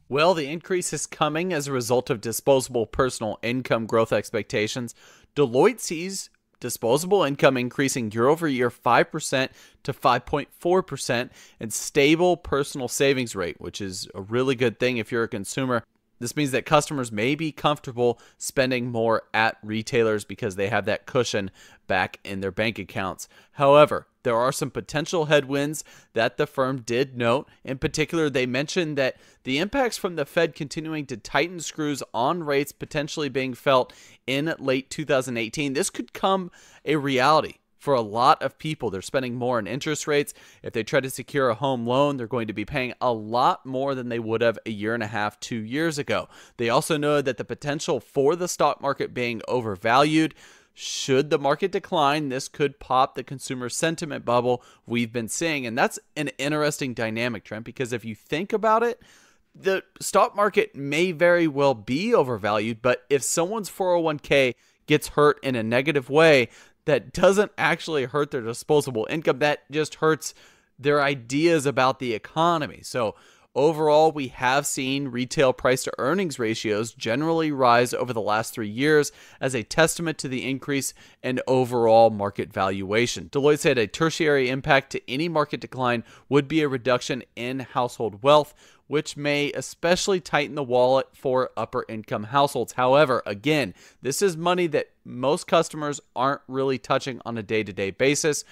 Well, the increase is coming as a result of disposable personal income growth expectations. Deloitte sees disposable income increasing year over year five percent to five point four percent and stable personal savings rate, which is a really good thing if you're a consumer. This means that customers may be comfortable spending more at retailers because they have that cushion back in their bank accounts. However, there are some potential headwinds that the firm did note. In particular, they mentioned that the impacts from the Fed continuing to tighten screws on rates potentially being felt in late two thousand eighteen. This could become a reality for a lot of people. They're spending more on interest rates. If they try to secure a home loan, they're going to be paying a lot more than they would have a year and a half, two years ago. They also know that the potential for the stock market being overvalued, should the market decline, this could pop the consumer sentiment bubble we've been seeing. And that's an interesting dynamic, Trent, because if you think about it, the stock market may very well be overvalued, but if someone's four oh one K gets hurt in a negative way, that doesn't actually hurt their disposable income. That just hurts their ideas about the economy. So overall, we have seen retail price to earnings ratios generally rise over the last three years as a testament to the increase in overall market valuation. Deloitte said a tertiary impact to any market decline would be a reduction in household wealth, which may especially tighten the wallet for upper income households. However, again, this is money that most customers aren't really touching on a day-to-day basis.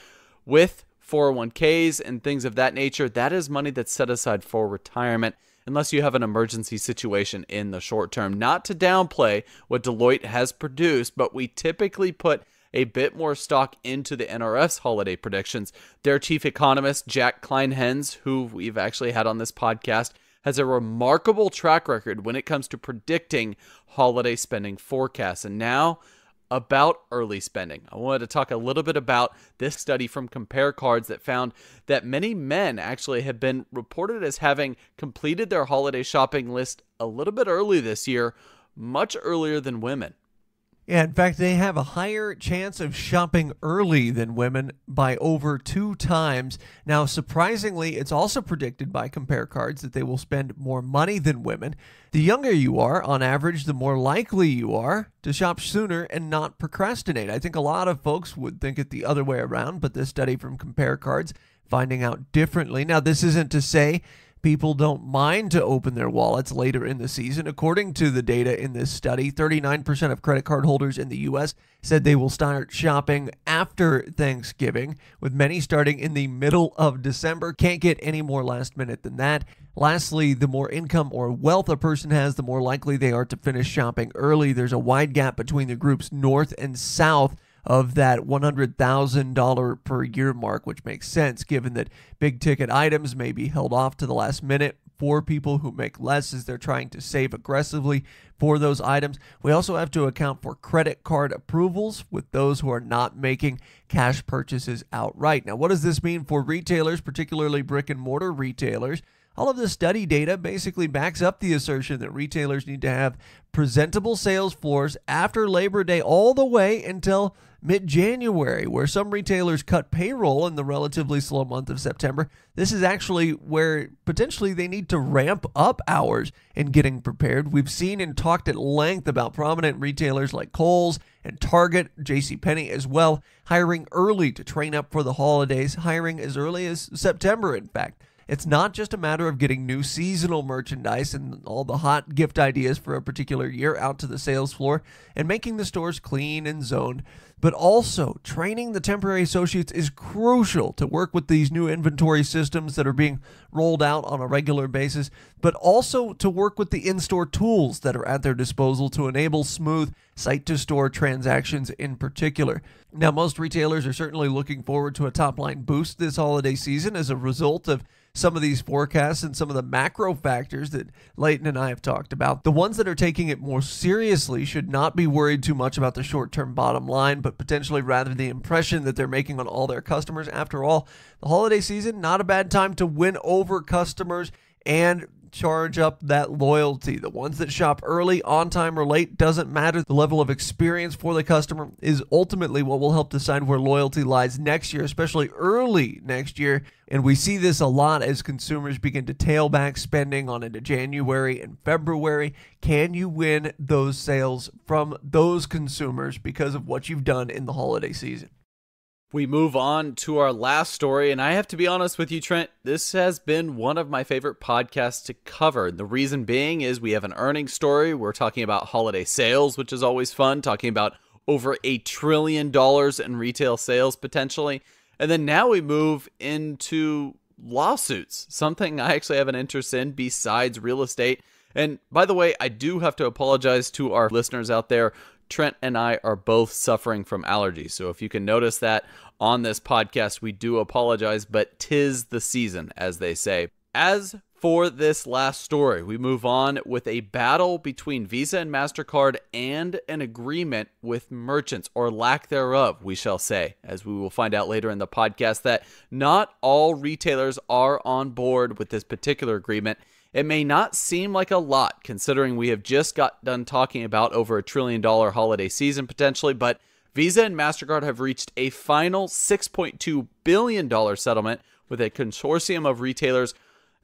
With four oh one Ks and things of that nature, that is money that's set aside for retirement unless you have an emergency situation in the short term. Not to downplay what Deloitte has produced, but we typically put a bit more stock into the N R F's holiday predictions. Their chief economist, Jack Kleinhens, who we've actually had on this podcast, has a remarkable track record when it comes to predicting holiday spending forecasts. And now, about early spending. I wanted to talk a little bit about this study from Compare Cards that found that many men actually have been reported as having completed their holiday shopping list a little bit early this year, much earlier than women. Yeah, in fact, they have a higher chance of shopping early than women by over two times. Now, surprisingly, it's also predicted by Compare Cards that they will spend more money than women. The younger you are, on average, the more likely you are to shop sooner and not procrastinate. I think a lot of folks would think it the other way around, but this study from Compare Cards finding out differently. Now, this isn't to say people don't mind to open their wallets later in the season. According to the data in this study, thirty-nine percent of credit card holders in the U S said they will start shopping after Thanksgiving, with many starting in the middle of December. Can't get any more last minute than that. Lastly, the more income or wealth a person has, the more likely they are to finish shopping early. There's a wide gap between the groups north and south of that one hundred thousand dollars per year mark, which makes sense given that big ticket items may be held off to the last minute for people who make less as they're trying to save aggressively for those items. We also have to account for credit card approvals with those who are not making cash purchases outright. Now, what does this mean for retailers, particularly brick and mortar retailers? All of the study data basically backs up the assertion that retailers need to have presentable sales floors after Labor Day all the way until mid-January, where some retailers cut payroll in the relatively slow month of September. This is actually where potentially they need to ramp up hours in getting prepared. We've seen and talked at length about prominent retailers like Kohl's and Target, JCPenney as well, hiring early to train up for the holidays, hiring as early as September, in fact. It's not just a matter of getting new seasonal merchandise and all the hot gift ideas for a particular year out to the sales floor and making the stores clean and zoned, but also training the temporary associates is crucial to work with these new inventory systems that are being rolled out on a regular basis, but also to work with the in-store tools that are at their disposal to enable smooth site-to-store transactions in particular. Now, most retailers are certainly looking forward to a top-line boost this holiday season as a result of some of these forecasts and some of the macro factors that Leighton and I have talked about. The ones that are taking it more seriously should not be worried too much about the short-term bottom line, but potentially rather the impression that they're making on all their customers. After all, the holiday season, not a bad time to win over customers and charge up that loyalty. The ones that shop early, on time or late, doesn't matter. The level of experience for the customer is ultimately what will help decide where loyalty lies next year, especially early next year. And we see this a lot as consumers begin to tail back spending on into January and February. Can you win those sales from those consumers because of what you've done in the holiday season? We move on to our last story, and I have to be honest with you, Trent, this has been one of my favorite podcasts to cover. The reason being is we have an earnings story. We're talking about holiday sales, which is always fun, talking about over a trillion dollars in retail sales potentially. And then now we move into lawsuits, something I actually have an interest in besides real estate. And by the way, I do have to apologize to our listeners out there. Trent and I are both suffering from allergies. So if you can notice that on this podcast, we do apologize, but tis the season, as they say. As for this last story. We move on with a battle between Visa and MasterCard and an agreement with merchants, or lack thereof, we shall say, as we will find out later in the podcast that not all retailers are on board with this particular agreement. It may not seem like a lot considering we have just got done talking about over a trillion dollar holiday season potentially, but Visa and MasterCard have reached a final six point two billion dollars settlement with a consortium of retailers.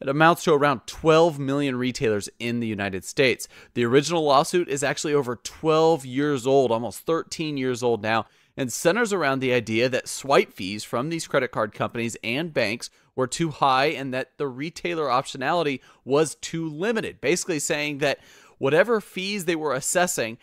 It amounts to around twelve million retailers in the United States. The original lawsuit is actually over twelve years old, almost thirteen years old now, and centers around the idea that swipe fees from these credit card companies and banks were too high and that the retailer optionality was too limited. Basically saying that whatever fees they were assessing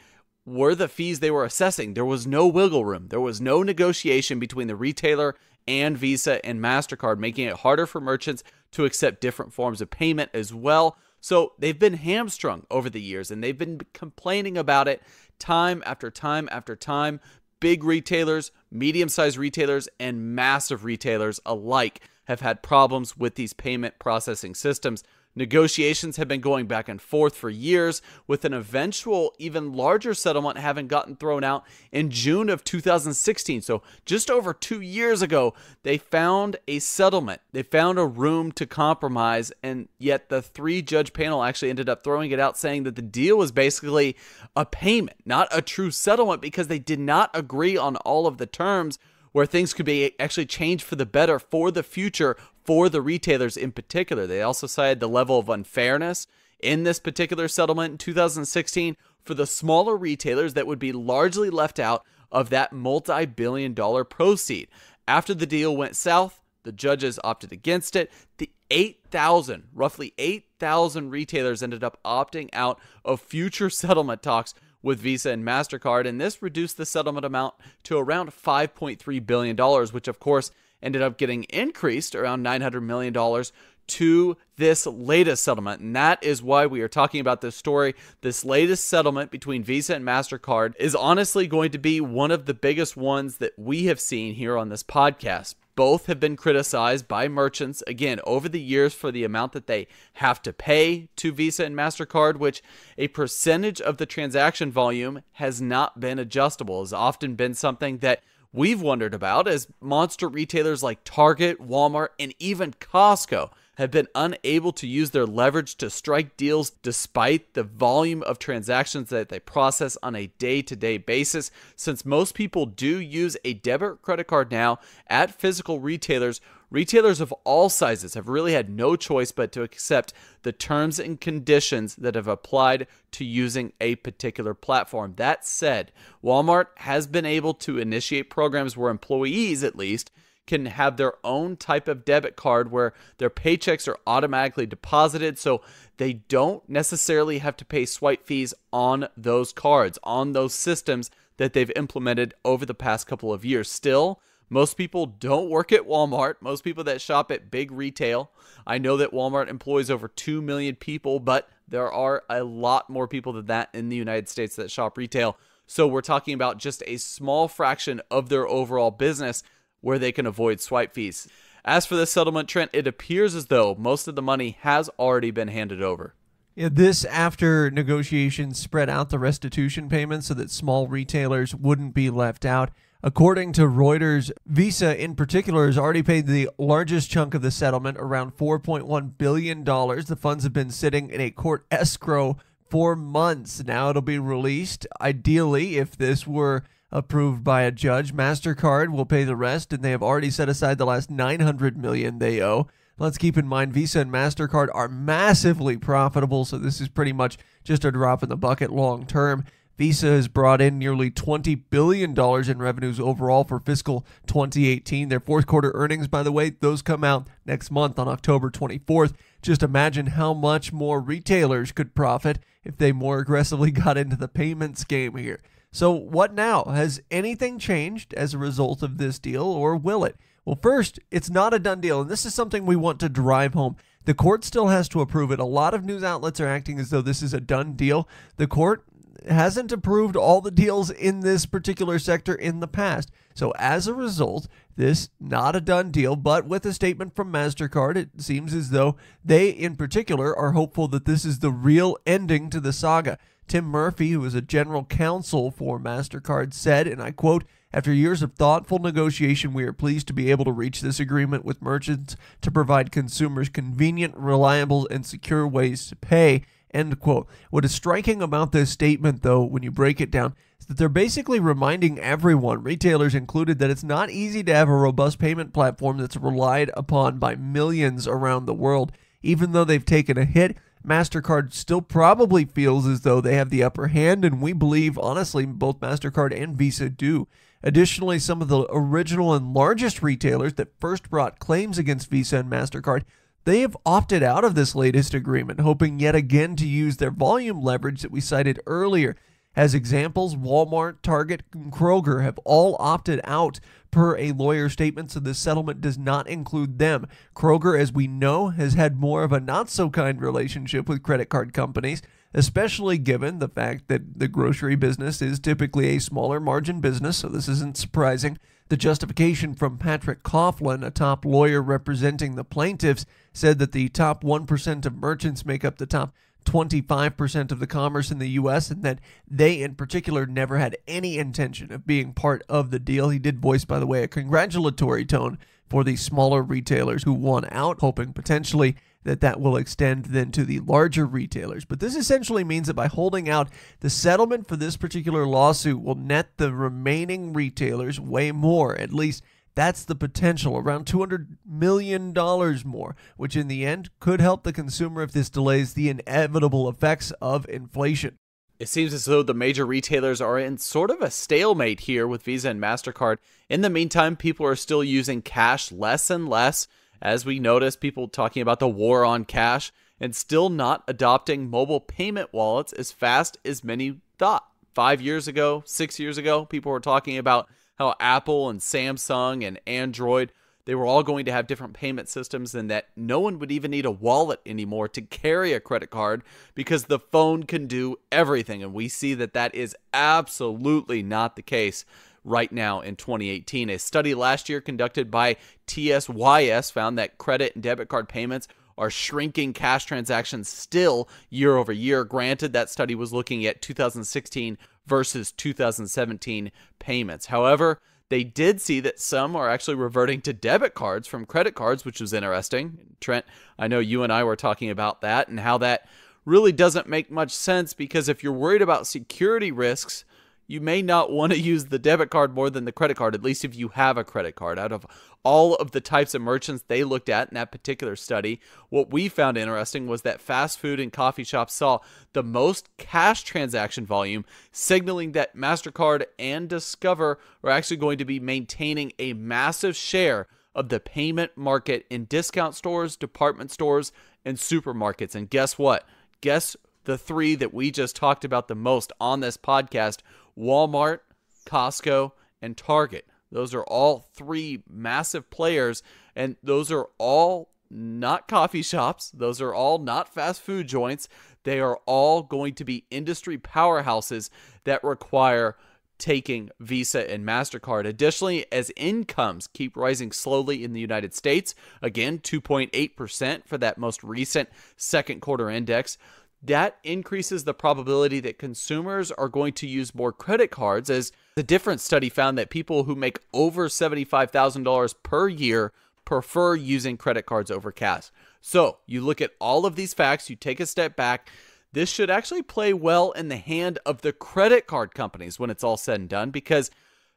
were the fees they were assessing. There was no wiggle room. There was no negotiation between the retailer and Visa and MasterCard, making it harder for merchants to accept different forms of payment as well. So they've been hamstrung over the years, and they've been complaining about it time after time after time. Big retailers, medium-sized retailers, and massive retailers alike have had problems with these payment processing systems. Negotiations have been going back and forth for years, with an eventual even larger settlement having gotten thrown out in June of two thousand sixteen. So just over two years ago, they found a settlement. They found a room to compromise, and yet the three-judge panel actually ended up throwing it out, saying that the deal was basically a payment, not a true settlement, because they did not agree on all of the terms where things could be actually changed for the better for the future for the retailers in particular. They also cited the level of unfairness in this particular settlement in two thousand sixteen for the smaller retailers that would be largely left out of that multi-billion dollar proceed. After the deal went south, the judges opted against it. The eight thousand, roughly eight thousand retailers ended up opting out of future settlement talks with Visa and MasterCard, and this reduced the settlement amount to around five point three billion dollars, which of course ended up getting increased around nine hundred million dollars to this latest settlement. And that is why we are talking about this story. This latest settlement between Visa and MasterCard is honestly going to be one of the biggest ones that we have seen here on this podcast. Both have been criticized by merchants, again, over the years for the amount that they have to pay to Visa and MasterCard, which a percentage of the transaction volume has not been adjustable. It's often been something that we've wondered about, as monster retailers like Target, Walmart, and even Costco have been unable to use their leverage to strike deals despite the volume of transactions that they process on a day-to-day basis. Since most people do use a debit or credit card now at physical retailers, retailers of all sizes have really had no choice but to accept the terms and conditions that have applied to using a particular platform. That said, Walmart has been able to initiate programs where employees, at least, can have their own type of debit card where their paychecks are automatically deposited, so they don't necessarily have to pay swipe fees on those cards, on those systems that they've implemented over the past couple of years. Still, most people don't work at Walmart. Most people that shop at big retail. I know that Walmart employs over two million people, but there are a lot more people than that in the United States that shop retail. So we're talking about just a small fraction of their overall business where they can avoid swipe fees. As for this settlement, Trent, it appears as though most of the money has already been handed over. Yeah, this after negotiations spread out the restitution payments so that small retailers wouldn't be left out. According to Reuters, Visa in particular has already paid the largest chunk of the settlement, around four point one billion dollars. The funds have been sitting in a court escrow for months. Now it'll be released. Ideally, if this were approved by a judge, MasterCard will pay the rest, and they have already set aside the last nine hundred million dollars they owe. Let's keep in mind, Visa and MasterCard are massively profitable, so this is pretty much just a drop in the bucket long term. Visa has brought in nearly twenty billion dollars in revenues overall for fiscal twenty eighteen. Their fourth quarter earnings, by the way, those come out next month on October twenty-fourth. Just imagine how much more retailers could profit if they more aggressively got into the payments game here. So what now? Has anything changed as a result of this deal, or will it? Well, first, it's not a done deal, and this is something we want to drive home. The court still has to approve it. A lot of news outlets are acting as though this is a done deal. The court hasn't approved all the deals in this particular sector in the past. So as a result, this not a done deal, but with a statement from MasterCard, it seems as though they in particular are hopeful that this is the real ending to the saga. Tim Murphy, who is a general counsel for MasterCard, said, and I quote, "After years of thoughtful negotiation, we are pleased to be able to reach this agreement with merchants to provide consumers convenient, reliable, and secure ways to pay." End quote. What is striking about this statement, though, when you break it down, is that they're basically reminding everyone, retailers included, that it's not easy to have a robust payment platform that's relied upon by millions around the world. Even though they've taken a hit, MasterCard still probably feels as though they have the upper hand, and we believe, honestly, both MasterCard and Visa do. Additionally, some of the original and largest retailers that first brought claims against Visa and MasterCard, they have opted out of this latest agreement, hoping yet again to use their volume leverage that we cited earlier. As examples, Walmart, Target, and Kroger have all opted out per a lawyer statement, so this settlement does not include them. Kroger, as we know, has had more of a not-so-kind relationship with credit card companies, especially given the fact that the grocery business is typically a smaller margin business, so this isn't surprising. The justification from Patrick Coughlin, a top lawyer representing the plaintiffs, said that the top one percent of merchants make up the top twenty-five percent of the commerce in the U S, and that they in particular never had any intention of being part of the deal. He did voice, by the way, a congratulatory tone for the smaller retailers who won out, hoping potentially that that will extend then to the larger retailers. But this essentially means that by holding out, the settlement for this particular lawsuit will net the remaining retailers way more, at least that's the potential, around two hundred million dollars more, which in the end could help the consumer if this delays the inevitable effects of inflation. It seems as though the major retailers are in sort of a stalemate here with Visa and MasterCard. In the meantime, people are still using cash less and less, as we notice people talking about the war on cash, and still not adopting mobile payment wallets as fast as many thought. Five years ago, six years ago, people were talking about how Apple and Samsung and Android, they were all going to have different payment systems, and that no one would even need a wallet anymore to carry a credit card because the phone can do everything. And we see that that is absolutely not the case right now in twenty eighteen. A study last year conducted by T S Y S found that credit and debit card payments are shrinking cash transactions still year over year. Granted, that study was looking at two thousand sixteen versus two thousand seventeen payments. However, they did see that some are actually reverting to debit cards from credit cards, which was interesting. Trent, I know you and I were talking about that and how that really doesn't make much sense, because if you're worried about security risks, you may not want to use the debit card more than the credit card, at least if you have a credit card. Out of all of the types of merchants they looked at in that particular study, what we found interesting was that fast food and coffee shops saw the most cash transaction volume, signaling that MasterCard and Discover are actually going to be maintaining a massive share of the payment market in discount stores, department stores, and supermarkets. And guess what? Guess the three that we just talked about the most on this podcast: Walmart, Costco, and Target. Those are all three massive players, and those are all not coffee shops. Those are all not fast food joints. They are all going to be industry powerhouses that require taking Visa and MasterCard. Additionally, as incomes keep rising slowly in the United States, again, two point eight percent for that most recent second quarter index, that increases the probability that consumers are going to use more credit cards, as the different study found that people who make over seventy-five thousand dollars per year prefer using credit cards over cash. So you look at all of these facts, you take a step back, this should actually play well in the hand of the credit card companies when it's all said and done, because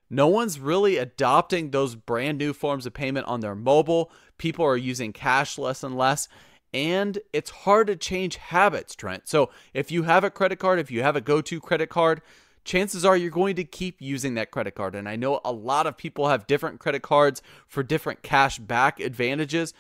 no one's really adopting those brand new forms of payment on their mobile. People are using cash less and less, and it's hard to change habits, Trent. So if you have a credit card, if you have a go-to credit card, chances are you're going to keep using that credit card. And I know a lot of people have different credit cards for different cash back advantages.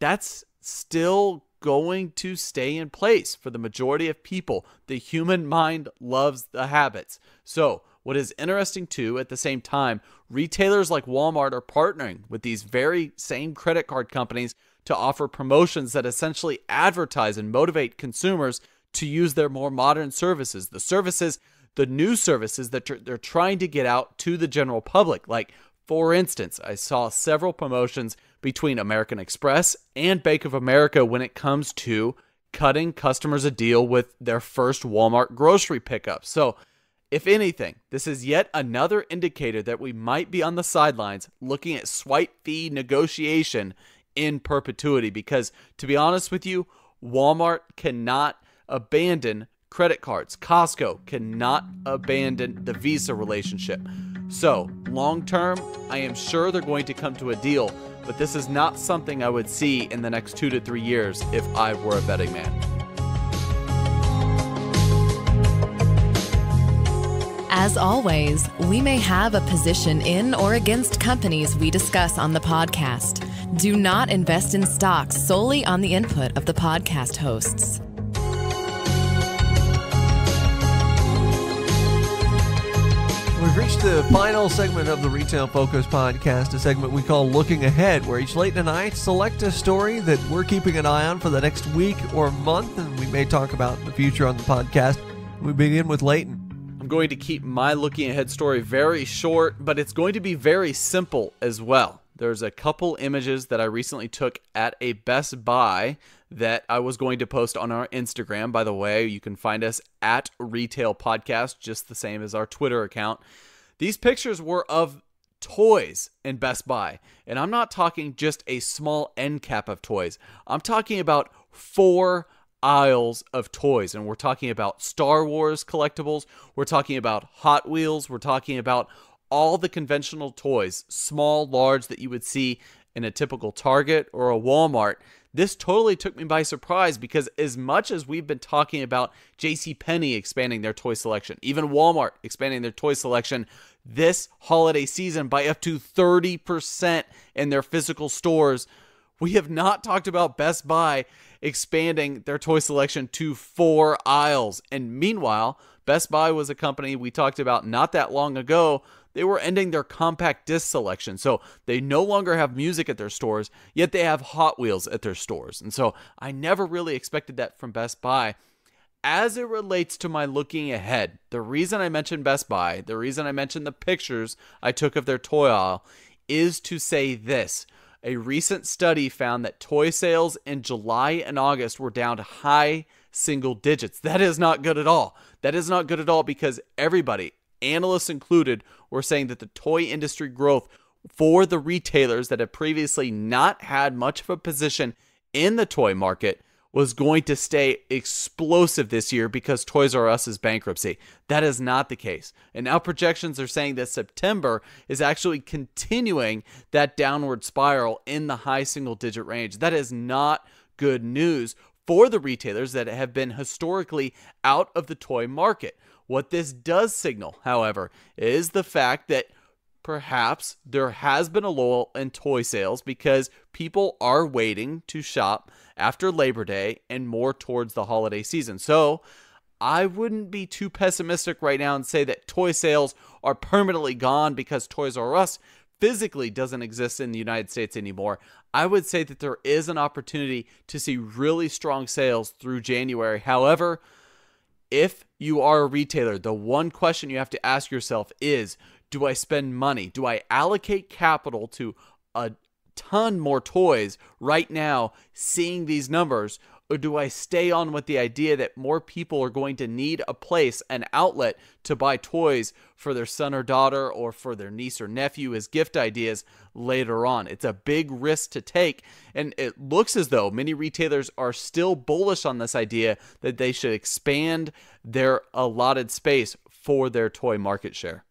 That's still going to stay in place for the majority of people. The human mind loves the habits. So what is interesting too, at the same time, retailers like Walmart are partnering with these very same credit card companies to offer promotions that essentially advertise and motivate consumers to use their more modern services, the services, the new services that tr- they're trying to get out to the general public, like For instance, I saw several promotions between American Express and Bank of America when it comes to cutting customers a deal with their first Walmart grocery pickup. So if anything, this is yet another indicator that we might be on the sidelines looking at swipe fee negotiation in perpetuity, because to be honest with you, Walmart cannot abandon credit cards. Costco cannot abandon the Visa relationship. So long term, I am sure they're going to come to a deal, but this is not something I would see in the next two to three years if I were a betting man. As always, we may have a position in or against companies we discuss on the podcast. Do not invest in stocks solely on the input of the podcast hosts. We've reached the final segment of the Retail Focus podcast, a segment we call Looking Ahead, where each Leighton and I select a story that we're keeping an eye on for the next week or month, and we may talk about the future on the podcast. We begin with Leighton. I'm going to keep my Looking Ahead story very short, but it's going to be very simple as well. There's a couple images that I recently took at a Best Buy that I was going to post on our Instagram. By the way, you can find us at Retail Podcast, just the same as our Twitter account. These pictures were of toys in Best Buy, and I'm not talking just a small end cap of toys. I'm talking about four aisles of toys, and we're talking about Star Wars collectibles. We're talking about Hot Wheels. We're talking about all the conventional toys, small, large, that you would see in a typical Target or a Walmart. This totally took me by surprise, because as much as we've been talking about JCPenney expanding their toy selection, even Walmart expanding their toy selection this holiday season by up to thirty percent in their physical stores, we have not talked about Best Buy expanding their toy selection to four aisles. And meanwhile, Best Buy was a company we talked about not that long ago. They were ending their compact disc selection, so they no longer have music at their stores, yet they have Hot Wheels at their stores. And so I never really expected that from Best Buy. As it relates to my looking ahead, the reason I mentioned Best Buy, the reason I mentioned the pictures I took of their toy aisle, is to say this. A recent study found that toy sales in July and August were down to high single digits. That is not good at all. That is not good at all, because everybody, analysts included, were saying that the toy industry growth for the retailers that have previously not had much of a position in the toy market was going to stay explosive this year because Toys R Us's bankruptcy. That is not the case. And now projections are saying that September is actually continuing that downward spiral in the high single digit range. That is not good news for the retailers that have been historically out of the toy market. What this does signal, however, is the fact that perhaps there has been a lull in toy sales because people are waiting to shop after Labor Day and more towards the holiday season. So I wouldn't be too pessimistic right now and say that toy sales are permanently gone because Toys R Us physically doesn't exist in the United States anymore. I would say that there is an opportunity to see really strong sales through January. However, if you are a retailer, the one question you have to ask yourself is, do I spend money? Do I allocate capital to a ton more toys right now, seeing these numbers? Or do I stay on with the idea that more people are going to need a place, an outlet to buy toys for their son or daughter or for their niece or nephew as gift ideas later on? It's a big risk to take, and it looks as though many retailers are still bullish on this idea that they should expand their allotted space for their toy market share.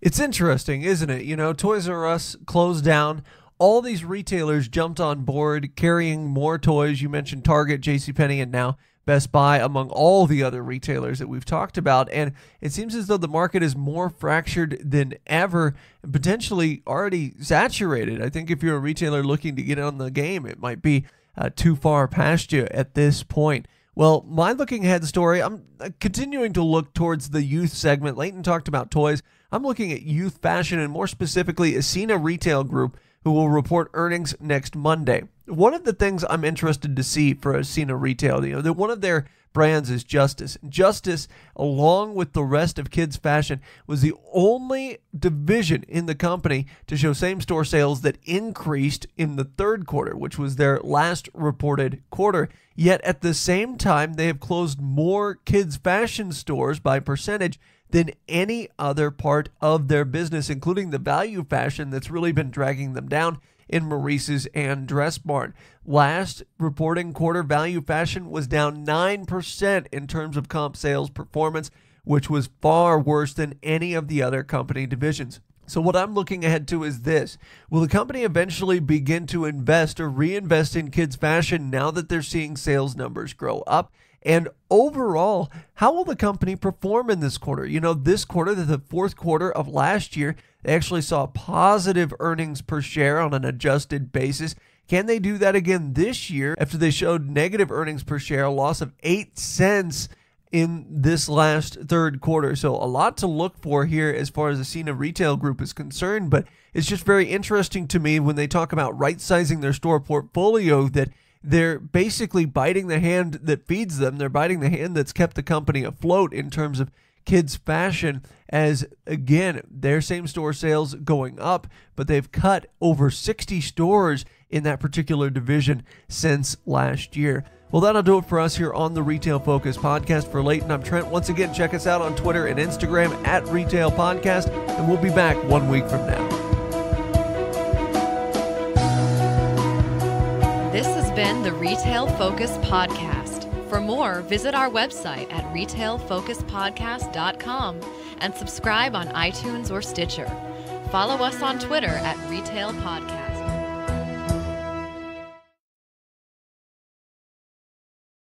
It's interesting, isn't it? You know, Toys R Us closed down. All these retailers jumped on board carrying more toys. You mentioned Target, JCPenney, and now Best Buy, among all the other retailers that we've talked about. And it seems as though the market is more fractured than ever, and potentially already saturated. I think if you're a retailer looking to get on the game, it might be uh, too far past you at this point. Well, my looking ahead story, I'm continuing to look towards the youth segment. Leighton talked about toys. I'm looking at youth fashion, and more specifically, Ascena Retail Group, who will report earnings next Monday. One of the things I'm interested to see for Ascena Retail, you know, that one of their brands is Justice. Justice, along with the rest of kids' fashion, was the only division in the company to show same-store sales that increased in the third quarter, which was their last reported quarter. Yet at the same time, they have closed more kids' fashion stores by percentage than any other part of their business, including the value fashion that's really been dragging them down in Maurice's and Dress Barn. Last reporting quarter, value fashion was down nine percent in terms of comp sales performance, which was far worse than any of the other company divisions. So what I'm looking ahead to is this. Will the company eventually begin to invest or reinvest in kids' fashion now that they're seeing sales numbers grow up? And overall, how will the company perform in this quarter? You know, this quarter, the fourth quarter of last year, they actually saw positive earnings per share on an adjusted basis. Can they do that again this year after they showed negative earnings per share, a loss of eight cents in this last third quarter? So a lot to look for here as far as the Sena Retail Group is concerned, but it's just very interesting to me when they talk about right-sizing their store portfolio that they're basically biting the hand that feeds them. They're biting the hand that's kept the company afloat in terms of kids' fashion, as again, their same-store sales going up, but they've cut over sixty stores in that particular division since last year. Well, that'll do it for us here on the Retail Focus Podcast. For Leighton, I'm Trent. Once again, check us out on Twitter and Instagram at Retail Podcast, and we'll be back one week from now. This has been the Retail Focus Podcast. For more, visit our website at retail focus podcast dot com and subscribe on iTunes or Stitcher. Follow us on Twitter at Retail Podcast.